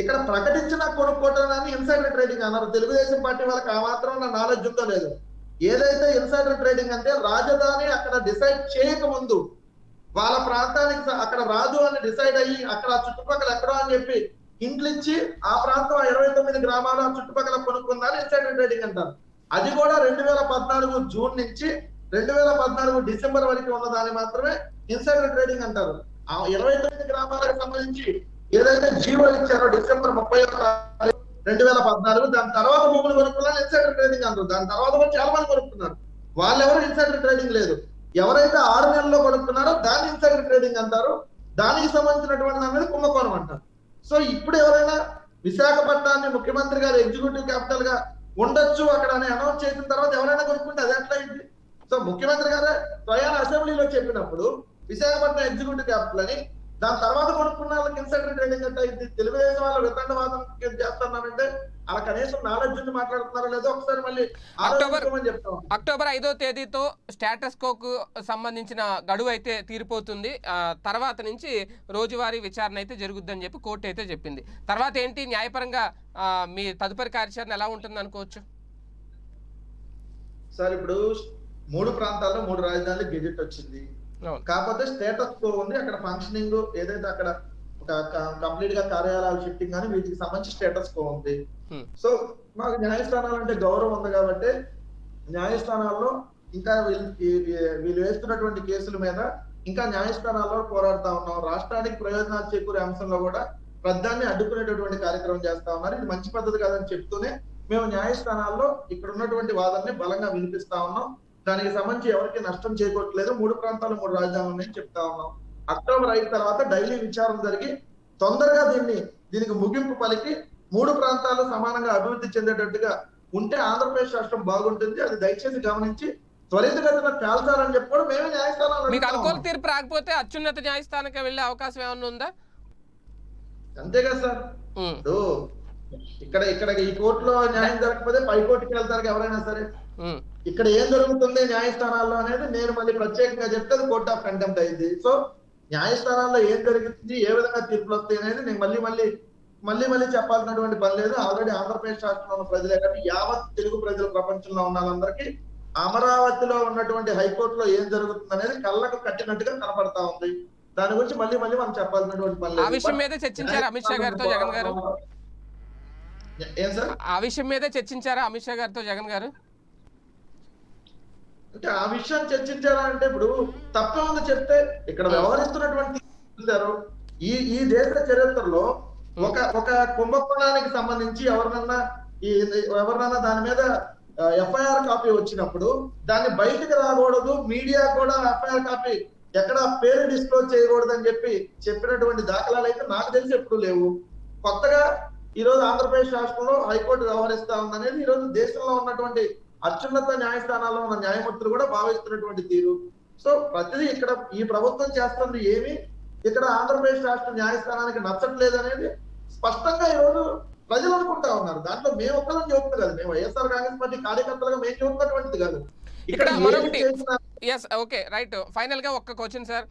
ఇక్కడ ప్రకటించిన కొనుక్కోవటాన్ని ఇన్సైడర్ ట్రేడింగ్ అన్నారు. తెలుగుదేశం పార్టీ వాళ్ళకి ఆ మాత్రం నా నాలెడ్జ్ ఉందో లేదు. ఏదైతే ఇన్సైడర్ ట్రేడింగ్ అంటే రాజధాని అక్కడ డిసైడ్ చేయకముందు వాళ్ళ ప్రాంతానికి అక్కడ రాదు అని డిసైడ్ అయ్యి అక్కడ చుట్టుపక్కల ఎక్కడో అని చెప్పి ఇంట్లు ఇచ్చి ఆ ప్రాంతం 29 గ్రామాలు ఆ చుట్టుపక్కల కొనుక్కుందని ఇన్సైడర్ ట్రేడింగ్ అంటారు. అది కూడా 2014 జూన్ నుంచి 2014 డిసెంబర్ వరకు ఉన్నదాన్ని మాత్రమే ఇన్సైడర్ ట్రేడింగ్ అంటారు. ఆ 29 గ్రామాలకు సంబంధించి ఏదైతే జీవో ఇచ్చారో డిసెంబర్ 30, 2014 దాని తర్వాత భూములు కొనుక్కున్నారు ఇన్సైడర్ ట్రేడింగ్ అంటారు. దాని తర్వాత కూడా చాలా మంది కొనుక్కున్నారు, వాళ్ళెవరు ఇన్సైడర్ ట్రేడింగ్ లేదు. ఎవరైతే 6 నెలల్లో కొనుక్కున్నారో దాన్ని ఇన్సైడర్ ట్రేడింగ్ అంటారు. దానికి సంబంధించినటువంటి దాని మీద కుంభకోణం అంటారు. సో ఇప్పుడు ఎవరైనా విశాఖపట్నాన్ని ముఖ్యమంత్రి గారు ఎగ్జిక్యూటివ్ క్యాపిటల్ గా ఉండొచ్చు అక్కడ అని అనౌన్స్ చేసిన తర్వాత ఎవరైనా కొనుక్కుంటే అది ఎట్లా అయింది? సో ముఖ్యమంత్రి గారు ప్రయాణ అసెంబ్లీలో చెప్పినప్పుడు విశాఖపట్నం ఎగ్జిక్యూటివ్ క్యాపిటల్ అని, దాని తర్వాత కొనుక్కున్న వాళ్ళకి ఇన్సైడర్ ట్రేడింగ్ అంటే ఇది తెలుగుదేశం వాళ్ళ వితండవాదం చేస్తున్నారంటే అలా కనీసం నాలెడ్జ్ నుంచి మాట్లాడుతున్నారో లేదో ఒకసారి మళ్ళీ ఆలోచించమని చెప్తాం. అక్టోబర్ 5వ తేదీతో స్టేటస్ కోకు సంబంధించిన గడువు అయితే తీరిపోతుంది. తర్వాత నుంచి రోజువారీ విచారణ అయితే జరుగుద్దని చెప్పి కోర్టు అయితే చెప్పింది. తర్వాత ఏంటి న్యాయపరంగా మీ తదుపరి కార్యాచరణ ఎలా ఉంటుంది అనుకోవచ్చు సార్? ఇప్పుడు 3 ప్రాంతాల్లో 3 రాజధానులు గెజెట్ వచ్చింది. కాకపోతే స్టేటస్ కో ఉంది, అక్కడ ఫంక్షనింగ్ ఏదైతే అక్కడ కంప్లీట్ గా కార్యాలయాలు షిఫ్టింగ్ కానీ వీటికి సంబంధించి స్టేటస్ కో ఉంది. సో మాకు న్యాయస్థానాలు అంటే గౌరవం ఉంది కాబట్టి న్యాయస్థానాల్లో ఇంకా వీళ్ళు వేస్తున్నటువంటి కేసుల మీద ఇంకా న్యాయస్థానాల్లో పోరాడుతా ఉన్నాం. రాష్ట్రానికి ప్రయోజనాలు చేకూరే అంశంలో కూడా ప్రధాన్ని అడ్డుకునేటటువంటి కార్యక్రమం చేస్తా ఉన్నారు. ఇది మంచి పద్ధతి కాదని చెప్తూనే మేము న్యాయస్థానాల్లో ఇక్కడ ఉన్నటువంటి వాదనని బలంగా వినిపిస్తా ఉన్నాం. దానికి సంబంధించి ఎవరికి నష్టం చేకూరట్లేదు. 3 ప్రాంతాలు 3 రాజధానులు ఉన్నాయని చెప్తా ఉన్నాం. అక్టోబర్ 5 తర్వాత డైలీ విచారణ జరిగి తొందరగా దీనికి ముగింపు పలికి 3 ప్రాంతాలు సమానంగా అభివృద్ధి చెందేటట్టుగా ఉంటే ఆంధ్రప్రదేశ్ రాష్ట్రం బాగుంటుంది. అది దయచేసి గమనించి త్వరితగతిన తేల్చాలని చెప్పి కూడా మేమే న్యాయస్థానాలు అనుకూల తీర్పు రాకపోతే అత్యున్నత న్యాయస్థానానికి వెళ్లే అవకాశం ఏమన్నా ఉందా? అంతేగా సార్, ఇక్కడ ఈ కోర్టులో న్యాయం జరగకపోతే పై కోర్టుకి వెళ్తారు ఎవరైనా సరే. ఇక్కడ ఏం జరుగుతుంది న్యాయస్థానాల్లో అనేది నేను మళ్ళీ ప్రత్యేకంగా చెప్తే కోర్ట్ ఆఫ్ కంటెంప్ట్ అయింది. సో న్యాయస్థానాల్లో ఏం జరుగుతుంది ఏ విధంగా తీర్పులు వస్తాయి అనేది నేను మళ్ళీ చెప్పాల్సినటువంటి పని లేదు. ఆల్రెడీ ఆంధ్రప్రదేశ్ రాష్ట్రంలో ప్రజలే కాదు యావత్ తెలుగు ప్రజలు ప్రపంచంలో ఉన్న వాళ్ళందరికీ అమరావతిలో ఉన్నటువంటి హైకోర్టులో ఏం జరుగుతుంది అనేది కళ్ళకు కట్టినట్టుగా కనపడతా ఉంది. దాని గురించి మళ్ళీ మనం చెప్పాల్సినటువంటి పని లేదు. ఆ విషయం మీద చర్చించారు అమిత్ షా గారితో జగన్ గారు? ఆ విషయం మీద చర్చించారా అమిత్ షా గారితో జగన్ గారు? అంటే ఆ విషయం చర్చించారా అంటే ఇప్పుడు తప్పే ఉంది చెప్తే. ఇక్కడ వ్యవహరిస్తున్నటువంటి ఈ దేశ చరిత్రలో ఒక కుంభకోణానికి సంబంధించి ఎవరినన్నా దాని మీద ఎఫ్ఐఆర్ కాపీ వచ్చినప్పుడు దాన్ని బయటకు రాకూడదు, మీడియా కూడా ఎఫ్ఐఆర్ కాపీ ఎక్కడ పేరు డిస్క్లోజ్ చేయకూడదు అని చెప్పినటువంటి దాఖలాలు అయితే నాకు తెలిసి ఎప్పుడు లేవు. కొత్తగా ఈ రోజు ఆంధ్రప్రదేశ్ రాష్ట్రంలో హైకోర్టు వ్యవహరిస్తా ఉందనేది ఈ రోజు దేశంలో ఉన్నటువంటి అత్యున్నత న్యాయస్థానాల్లో ఉన్న న్యాయమూర్తులు కూడా భావిస్తున్నటువంటి తీరు. సో ప్రతిదీ ఇక్కడ ఈ ప్రభుత్వం చేస్తుంది ఏమి ఇక్కడ ఆంధ్రప్రదేశ్ రాష్ట్ర న్యాయస్థానానికి నచ్చట్లేదు అనేది స్పష్టంగా ఈ రోజు ప్రజలు అనుకుంటా ఉన్నారు. దాంట్లో మేము ఒక్కరం చూపుతాం కాదు, మేము వైఎస్ఆర్ కాంగ్రెస్ పార్టీ కార్యకర్తలుగా మేము చూపుతున్నటువంటిది కాదు. ఇక్కడ మరొకటి రైట్ ఫైనల్ గా ఒక్క క్వశ్చన్ సార్,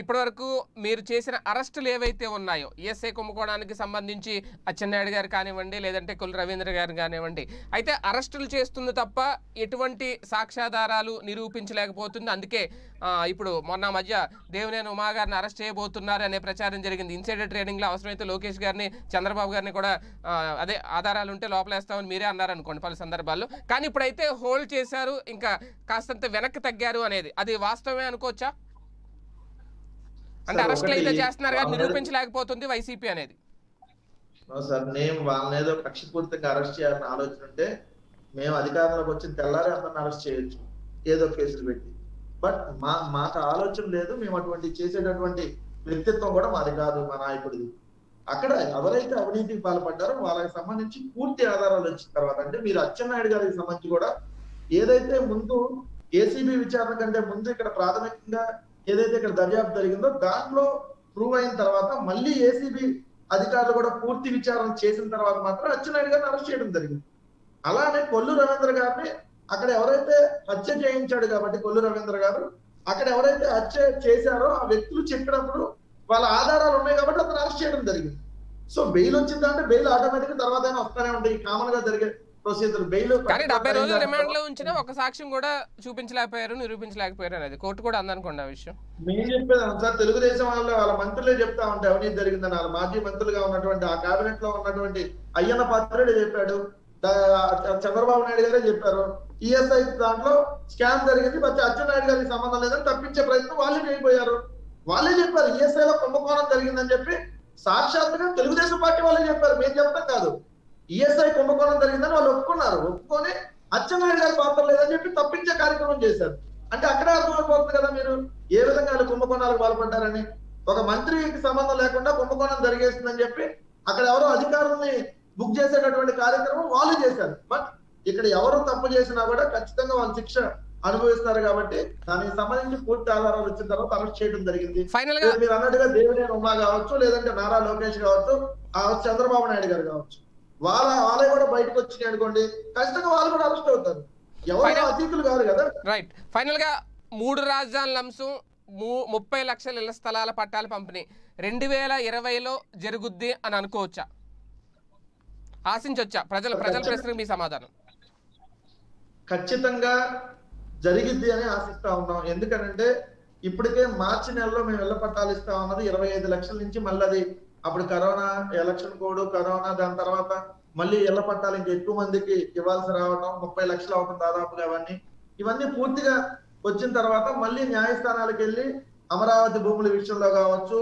ఇప్పటి వరకు మీరు చేసిన అరెస్టులు ఏవైతే ఉన్నాయో ఎస్ఏ కుంభకోణానికి సంబంధించి అచ్చెన్నాయుడు గారు కానివ్వండి లేదంటే కొల్లు రవీంద్ర గారు కానివ్వండి, అయితే అరెస్టులు చేస్తుంది తప్ప ఎటువంటి సాక్ష్యాధారాలు నిరూపించలేకపోతుంది. అందుకే ఇప్పుడు మొన్న మధ్య దేవినేని ఉమా గారిని అరెస్ట్ చేయబోతున్నారు అనే ప్రచారం జరిగింది. ఇన్సైడర్ ట్రేడింగ్లో అవసరమైతే లోకేష్ గారిని చంద్రబాబు గారిని కూడా అదే ఆధారాలు ఉంటే లోపలేస్తామని మీరే అన్నారనుకోండి పలు సందర్భాల్లో, కానీ ఇప్పుడైతే హోల్డ్ చేశారు ఇంకా కాస్తంత వెనక్కి తగ్గారు అనేది అది వాస్తవమే అనుకోవచ్చా? అంటే అరెస్ట్లు అయితే చేస్తున్నారు కానీ నిరూపించలేకపోతుంది వైసీపీ అనేది. సార్ నేను వాళ్ళని ఏదో కక్షపూర్తిగా అరెస్ట్ చేయాలని ఆలోచన ఉంటే మేము అధికారంలోకి వచ్చిన తెల్లారి అందరిని అరెస్ట్ చేయొచ్చు ఏదో కేసులు పెట్టి, బట్ మాకు ఆలోచన లేదు. మేము అటువంటి చేసేటటువంటి వ్యక్తిత్వం కూడా మాది కాదు, మా నాయకుడిది. అక్కడ ఎవరైతే అవినీతికి పాల్పడ్డారో వాళ్ళకి సంబంధించి పూర్తి ఆధారాలు వచ్చిన తర్వాత, అంటే మీరు అచ్చెన్నాయుడు గారికి సంబంధించి కూడా ఏదైతే ముందు ఏసీబీ విచారణ కంటే ముందు ఇక్కడ ప్రాథమికంగా ఏదైతే ఇక్కడ దర్యాప్తు జరిగిందో దాంట్లో ప్రూవ్ అయిన తర్వాత మళ్ళీ ఏసీబీ అధికారులు కూడా పూర్తి విచారణ చేసిన తర్వాత మాత్రం అచ్చెన్నాయుడు గారిని అరెస్ట్ చేయడం జరిగింది. అలానే కొల్లు రవీంద్ర గారిని అక్కడ ఎవరైతే హత్య చేయించాడు కాబట్టి కొల్లు రవీంద్ర గారు అక్కడ ఎవరైతే హత్య చేశారో ఆ వ్యక్తులు చెప్పినప్పుడు వాళ్ళ ఆధారాలు ఉన్నాయి కాబట్టి అతను అరెస్ట్ చేయడం జరిగింది. సో బెయిల్ వచ్చిందంటే బెయిల్ ఆటోమేటిక్ తర్వాత వస్తానే ఉంటాయి, కామన్ గా జరిగే ప్రొసీజర్. బెయిల్ 70 రోజులు రిమాండ్ లో ఉంచినా ఒక సాక్ష్యం కూడా చూపించలేకపోయారు నిరూపించలేకపోయారు అనేది కోర్టు కూడా అందనుకోండి ఆ విషయం. నేను చెప్పేదాం సార్, తెలుగుదేశం వాళ్ళు వాళ్ళ మంత్రులే చెప్తా ఉంటే అవినీతి జరిగిందని వాళ్ళ మాజీ మంత్రులుగా ఉన్నటువంటి ఆ కేబినెట్ లో ఉన్నటువంటి అయ్యన్న పాత్రుడే చెప్పాడు, చంద్రబాబు నాయుడు గారే చెప్పారు. ఈఎస్ఐ దాంట్లో స్కామ్ జరిగింది బట్ అచ్చెన్నాయుడు గారికి సంబంధం లేదని తప్పించే ప్రయత్నం వాళ్ళే చేయబోయారు. వాళ్ళే చెప్పారు ఈఎస్ఐ లో కుంభకోణం జరిగిందని చెప్పి సాక్షాత్తుగా తెలుగుదేశం పార్టీ వాళ్ళే చెప్పారు, మేము చెప్పడం కాదు. ఈఎస్ఐ కుంభకోణం జరిగిందని వాళ్ళు ఒప్పుకున్నారు, ఒప్పుకొని అచ్చెన్నాయుడు గారి పాత్ర లేదని చెప్పి తప్పించే కార్యక్రమం చేశారు. అంటే అక్కడే అర్థమైపోతుంది కదా మీరు ఏ విధంగా వాళ్ళు కుంభకోణాలకు పాల్పడ్డారని. ఒక మంత్రికి సంబంధం లేకుండా కుంభకోణం జరిగేస్తుందని చెప్పి అక్కడ ఎవరో అధికారుల్ని బుక్ చేసేటటువంటి కార్యక్రమం వాళ్ళు చేశారు. బట్ ఇక్కడ ఎవరు తప్పు చేసినా కూడా ఖచ్చితంగా వాళ్ళు శిక్ష అనుభవిస్తారు కాబట్టి దానికి సంబంధించి పూర్తి ఆధారాలు వచ్చిన తర్వాత అరెస్ట్ చేయడం జరిగింది. మీరు అన్నట్టుగా దేవినేని ఉమా కావచ్చు లేదంటే నారా లోకేష్ కావచ్చు చంద్రబాబు నాయుడు గారు కావచ్చు, వాళ్ళే కూడా బయటకు వచ్చినాయి అనుకోండి ఖచ్చితంగా వాళ్ళు కూడా అరెస్ట్ అవుతారు, ఎవరు అతిథులు కాదు కదా. రైట్ ఫైనల్ గా 3 రాజధానుల అంశం, 30 లక్షల ఇళ్ల స్థలాల పట్టాల పంపిణీ 2020లో జరుగుద్ది అని అనుకోవచ్చా, ఆశించొచ్చా? ప్రజల ప్రశ్నకు మీ సమాధానం. ఖచ్చితంగా జరిగిద్ది అని ఆశిస్తా ఉన్నాం. ఎందుకనంటే ఇప్పటికే మార్చి నెలలో మేము ఇళ్ల పట్టాలు ఇస్తా ఉన్నది 25 లక్షల నుంచి, మళ్ళీ అది అప్పుడు కరోనా ఎలక్షన్ కోడ్ కరోనా దాని తర్వాత మళ్ళీ ఇళ్ల పట్టాలు ఇంకా ఎక్కువ మందికి ఇవ్వాల్సి రావడం 30 లక్షలు అవడం దాదాపుగా ఇవన్నీ పూర్తిగా వచ్చిన తర్వాత మళ్ళీ న్యాయస్థానాలకు వెళ్ళి అమరావతి భూముల విషయంలో కావచ్చు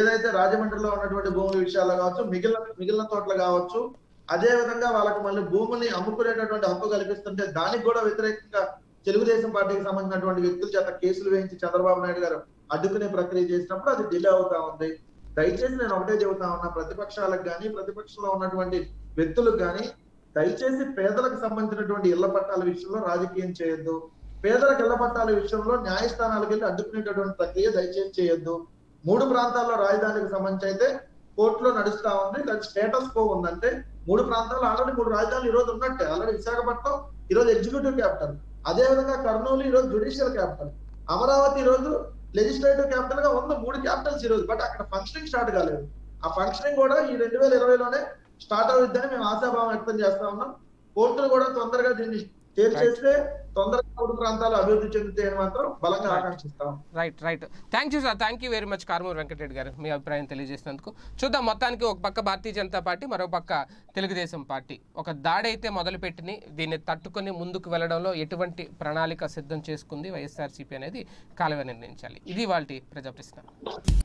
ఏదైతే రాజమండ్రిలో ఉన్నటువంటి భూముల విషయాల్లో కావచ్చు మిగిలిన తోటలు కావచ్చు, అదే విధంగా వాళ్ళకి మళ్ళీ భూముల్ని అమ్ముకునేటటువంటి హక్కు కల్పిస్తుంటే దానికి కూడా వ్యతిరేకంగా తెలుగుదేశం పార్టీకి సంబంధించినటువంటి వ్యక్తుల చేత కేసులు వేయించి చంద్రబాబు నాయుడు గారు అడ్డుకునే ప్రక్రియ చేసినప్పుడు అది డిలే అవుతా ఉంది. దయచేసి నేను ఒకటే చెబుతా ఉన్నా ప్రతిపక్షాలకు కానీ ప్రతిపక్షంలో ఉన్నటువంటి వ్యక్తులకు కానీ, దయచేసి పేదలకు సంబంధించినటువంటి ఇళ్ల పట్టాల విషయంలో రాజకీయం చేయొద్దు, పేదలకు ఇళ్ల పట్టాల విషయంలో న్యాయస్థానాలకు వెళ్ళి అడ్డుకునేటటువంటి ప్రక్రియ దయచేసి చేయొద్దు. 3 ప్రాంతాల్లో రాజధానికి సంబంధించి అయితే కోర్టులో నడుస్తా ఉంది, దాని స్టేటస్ కో ఉందంటే 3 ప్రాంతాలు ఆల్రెడీ 3 రాజధానులు ఈ రోజు ఉన్నట్టే. ఆల్రెడీ విశాఖపట్నం ఈ రోజు ఎగ్జిక్యూటివ్ క్యాపిటల్, అదేవిధంగా కర్నూలు ఈ రోజు జ్యుడిషియల్ క్యాపిటల్, అమరావతి ఈ రోజు లెజిస్లేటివ్ క్యాపిటల్ గా ఉన్న మూడు క్యాపిటల్స్ ఈ రోజు, బట్ అక్కడ ఫంక్షనింగ్ స్టార్ట్ కాలేదు. ఆ ఫంక్షనింగ్ కూడా ఈ 2020లోనే స్టార్ట్ అవుతుందని మేము ఆశాభావం వ్యక్తం చేస్తా ఉన్నాం. కోర్టులు కూడా తొందరగా దీన్ని క్లియర్ చేస్తే తొందరగా కోర్టు ప్రాంతాలు అభివృద్ధి చెందుతాయని మాత్రం బలంగా ఆకాంక్షిస్తాం. Right right thank you sir, thank you very much కార్మూర్ వెంకటరెడ్డి గారు మీ అభిప్రాయం తెలియజేసినందుకు. చూద్దాం, మొత్తానికి ఒక పక్క భారతీయ జనతా పార్టీ, మరో పక్క తెలుగుదేశం పార్టీ ఒక దాడి అయితే మొదలుపెట్టింది, దీన్ని తట్టుకొని ముందుకు వెళ్లడంలో ఎటువంటి ప్రణాళిక సిద్ధం చేసుకుంది వైఎస్ఆర్సీపీ అనేది కాలమే నిర్ణయించాలి. ఇది వాళ్ళ ప్రజాప్రశ్న.